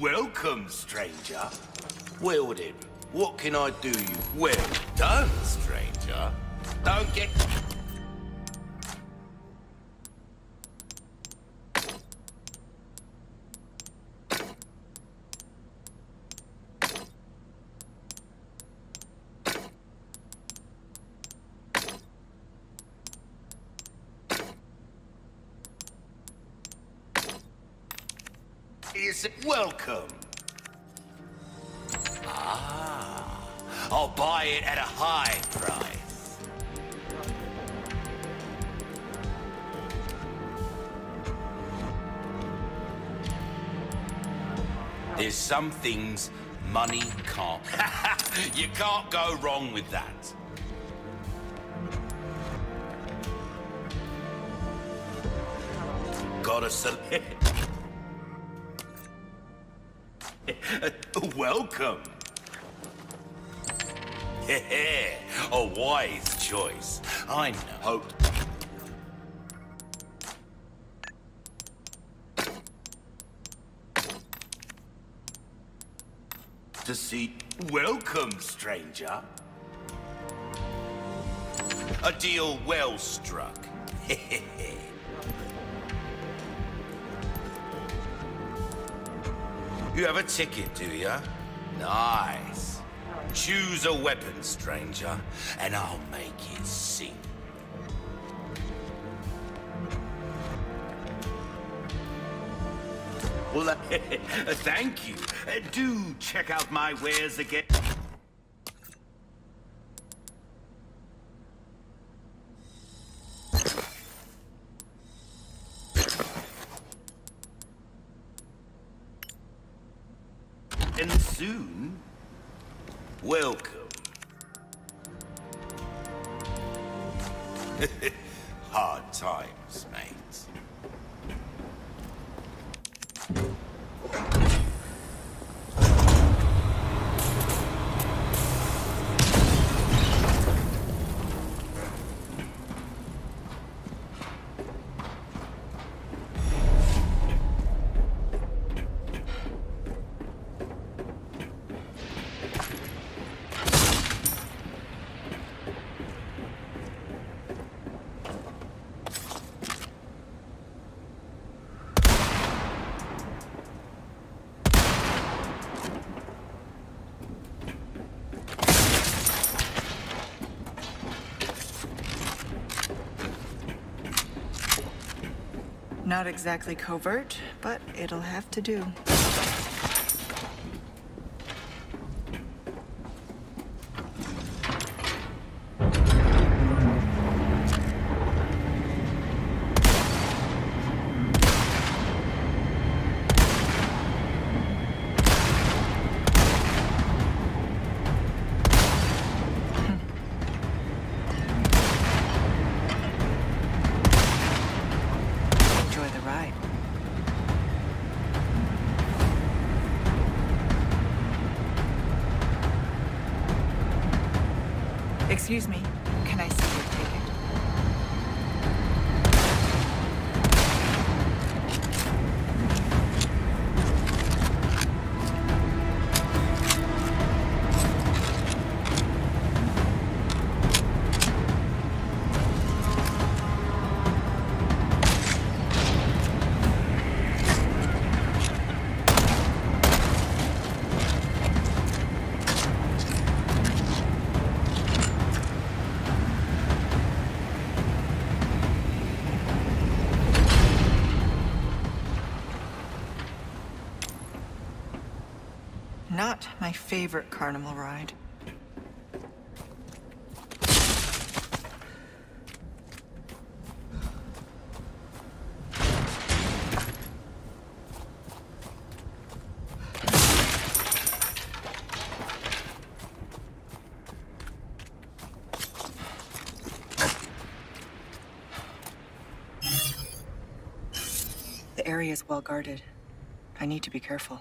Welcome, stranger. Willed him. What can I do you? Well done, stranger. Don't get... Welcome. Ah, I'll buy it at a high price. There's some things money can't. You can't go wrong with that. Gotta select. Welcome. A wise choice. I know. To see. Welcome, stranger. A deal well struck. You have a ticket, do you? Nice. Choose a weapon, stranger, and I'll make it sing. Well, thank you. Do check out my wares again. Welcome. Hard times, mate. Not exactly covert, but it'll have to do. Excuse me, can I see your ticket? Not my favorite carnival ride. The area is well guarded. I need to be careful.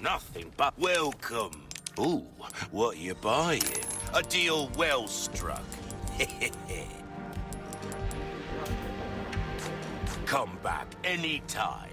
Nothing but welcome. Ooh, what are you buying? A deal well struck. Come back anytime.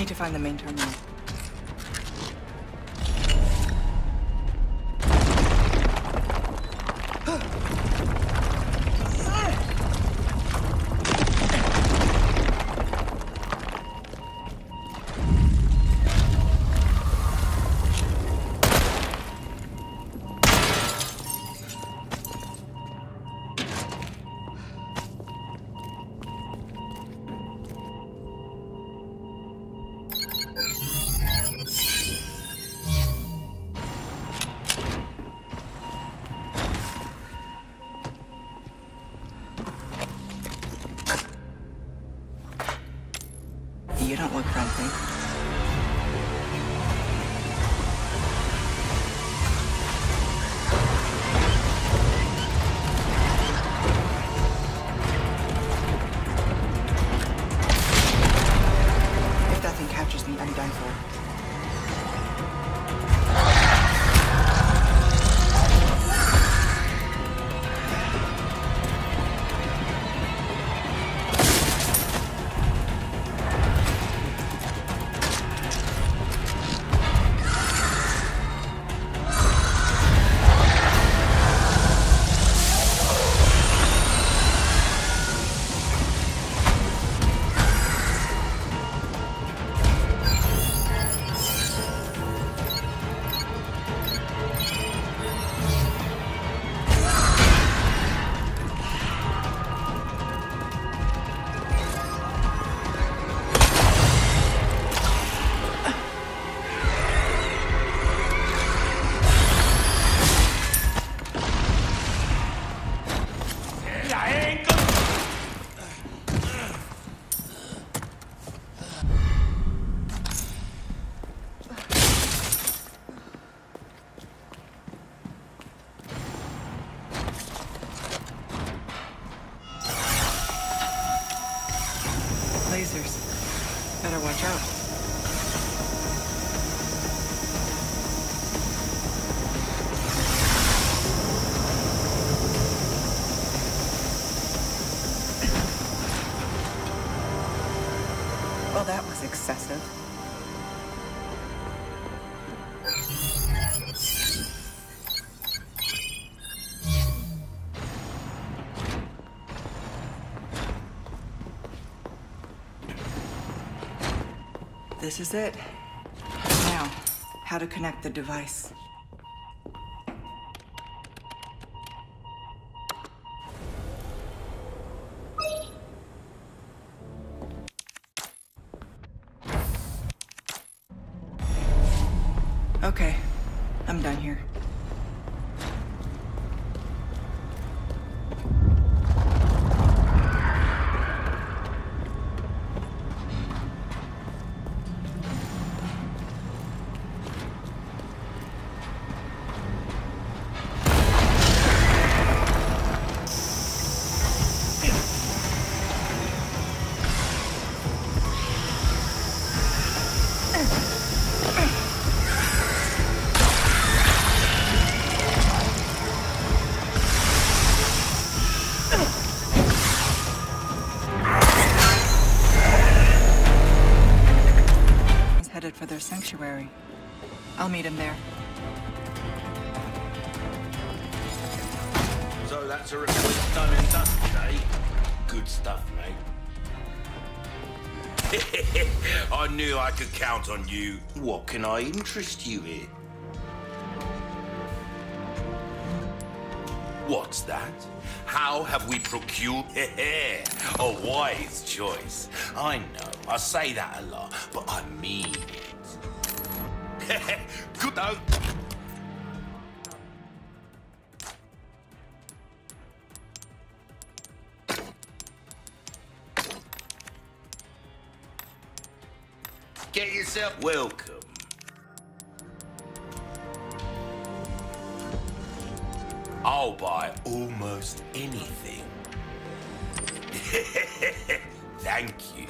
Need to find the main terminal. You don't look friendly. If nothing captures me, I'm done for. Better watch out. Well, that was excessive. This is it. Now, how to connect the device. Okay, I'm done here. For their sanctuary. I'll meet him there. So that's a report done and done today. Good stuff, mate. I knew I could count on you. What can I interest you in? What's that? How have we procured? A wise choice. I know, I say that a lot, but I mean it. Good though. Get yourself welcome. I'll buy almost anything. Thank you.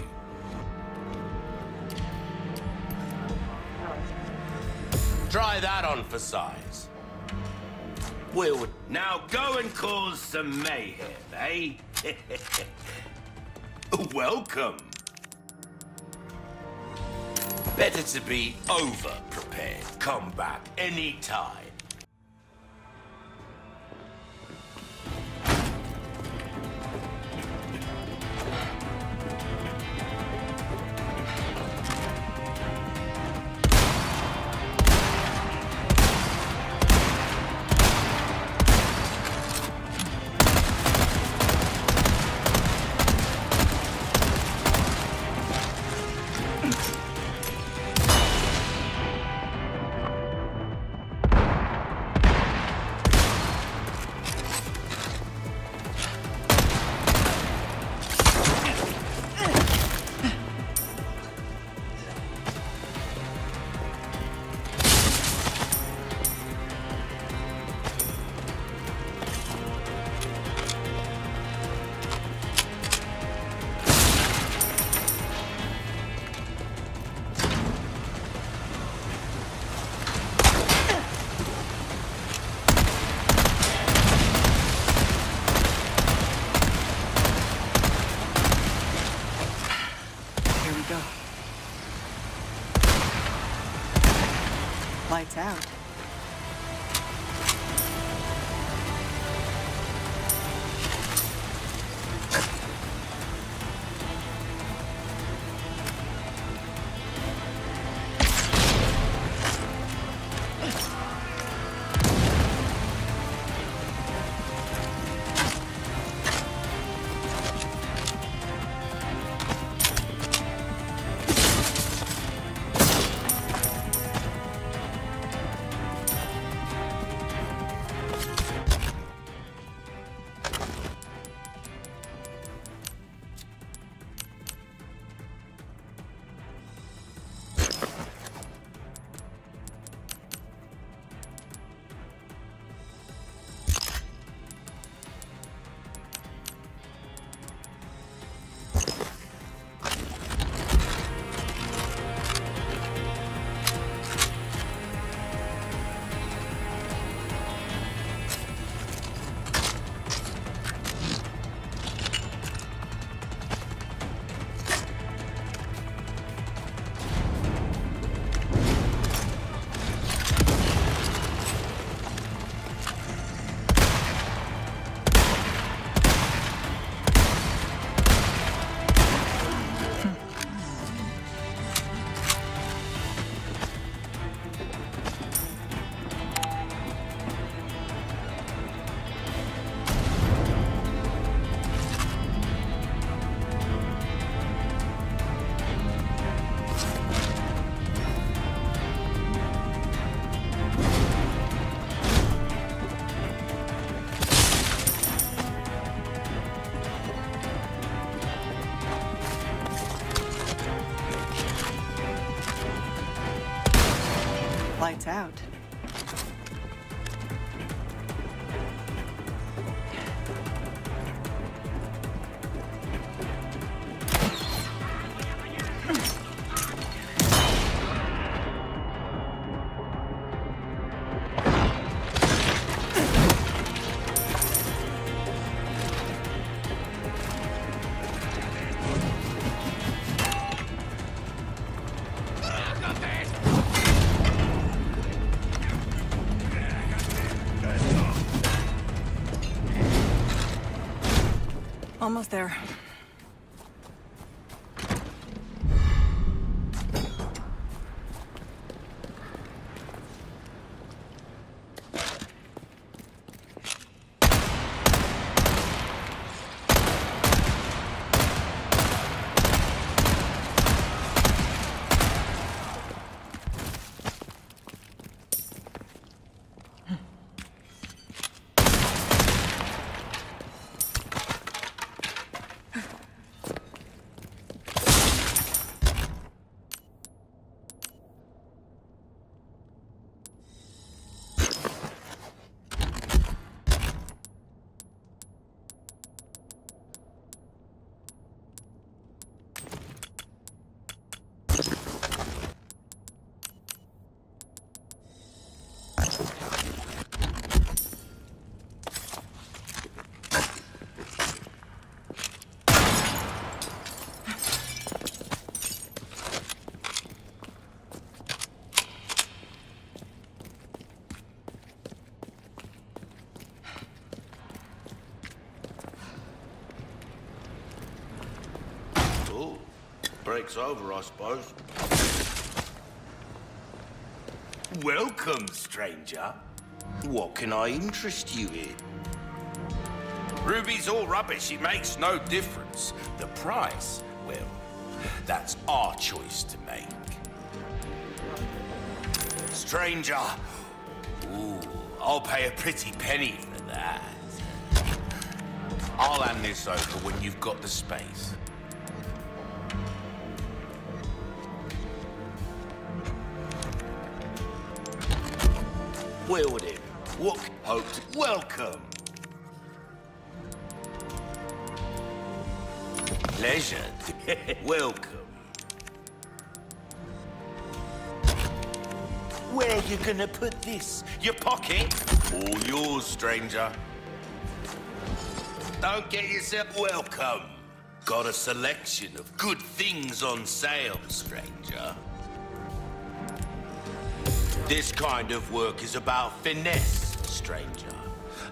Try that on for size. We'll now go and cause some mayhem, eh? Welcome. Better to be over-prepared. Come back any time. Lights out. Lights out. Almost there. breaks over, I suppose. Welcome, stranger. What can I interest you in? Ruby's all rubbish, it makes no difference. The price, well, that's our choice to make. Stranger, ooh, I'll pay a pretty penny for that. I'll hand this over when you've got the space. Wield him. What hoped? Welcome. Pleasure. Welcome. Where are you gonna put this? Your pocket? All yours, stranger. Don't get yourself welcome. Got a selection of good things on sale, stranger. This kind of work is about finesse, stranger.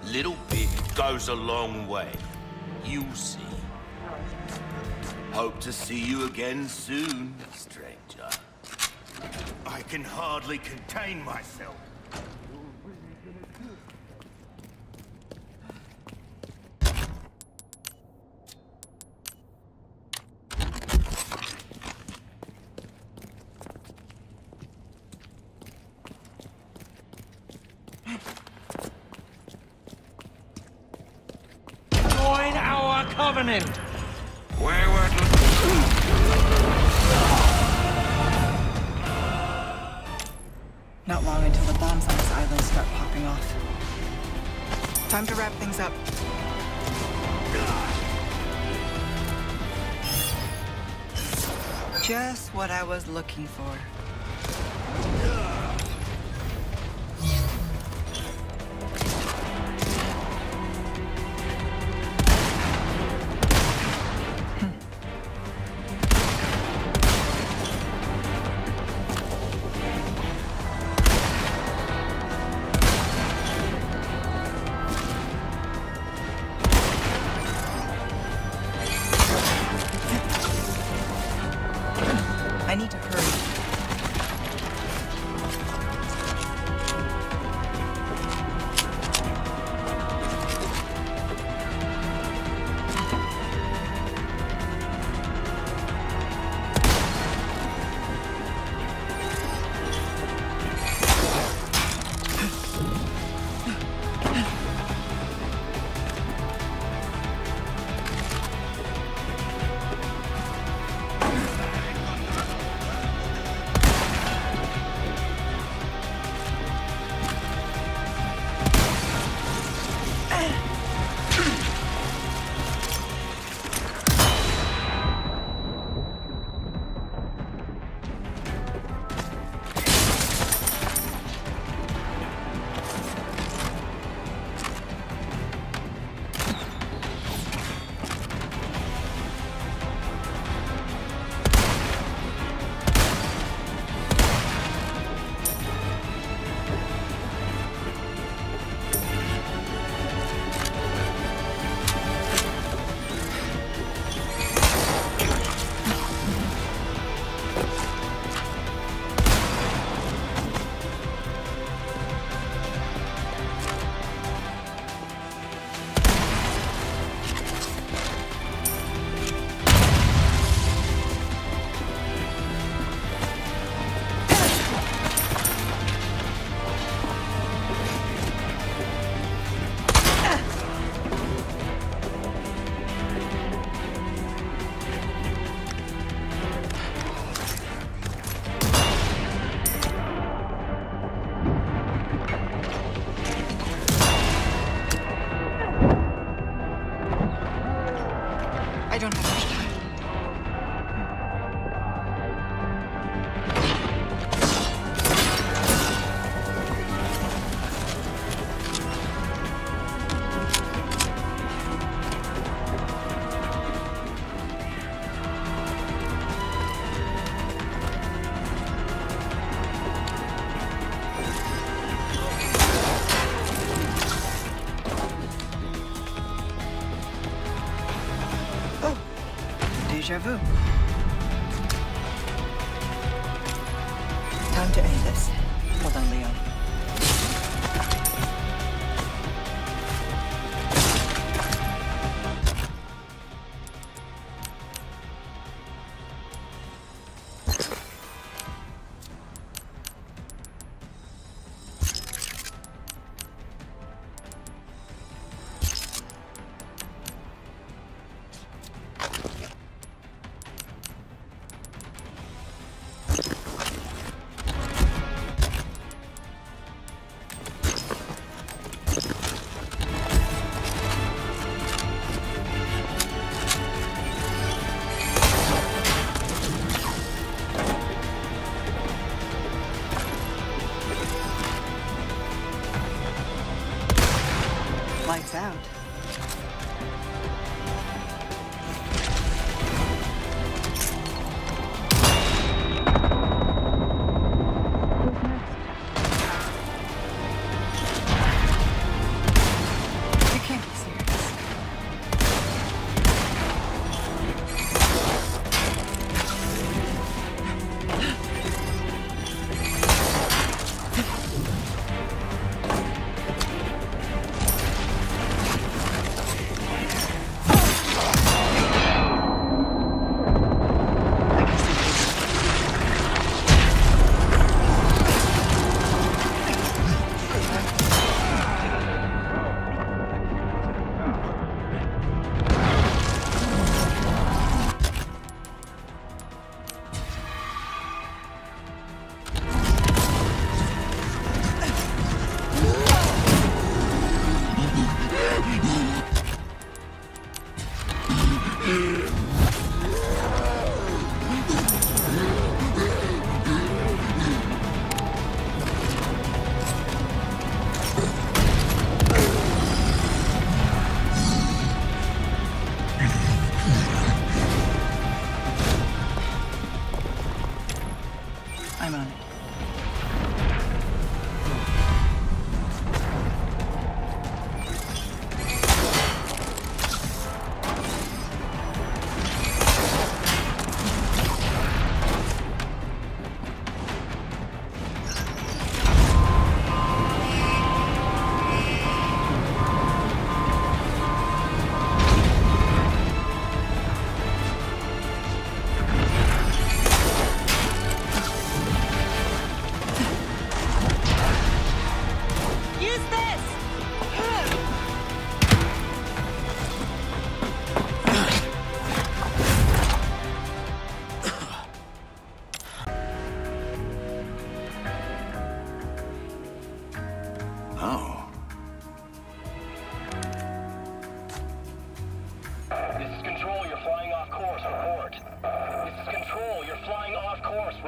Little bit goes a long way. You'll see. Hope to see you again soon, stranger. I can hardly contain myself. Join our covenant. Not long until the bombs on this island start popping off. Time to wrap things up. Just what I was looking for. Déjà vu. time to end this. Well done, Leon. Lights out.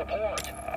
Report.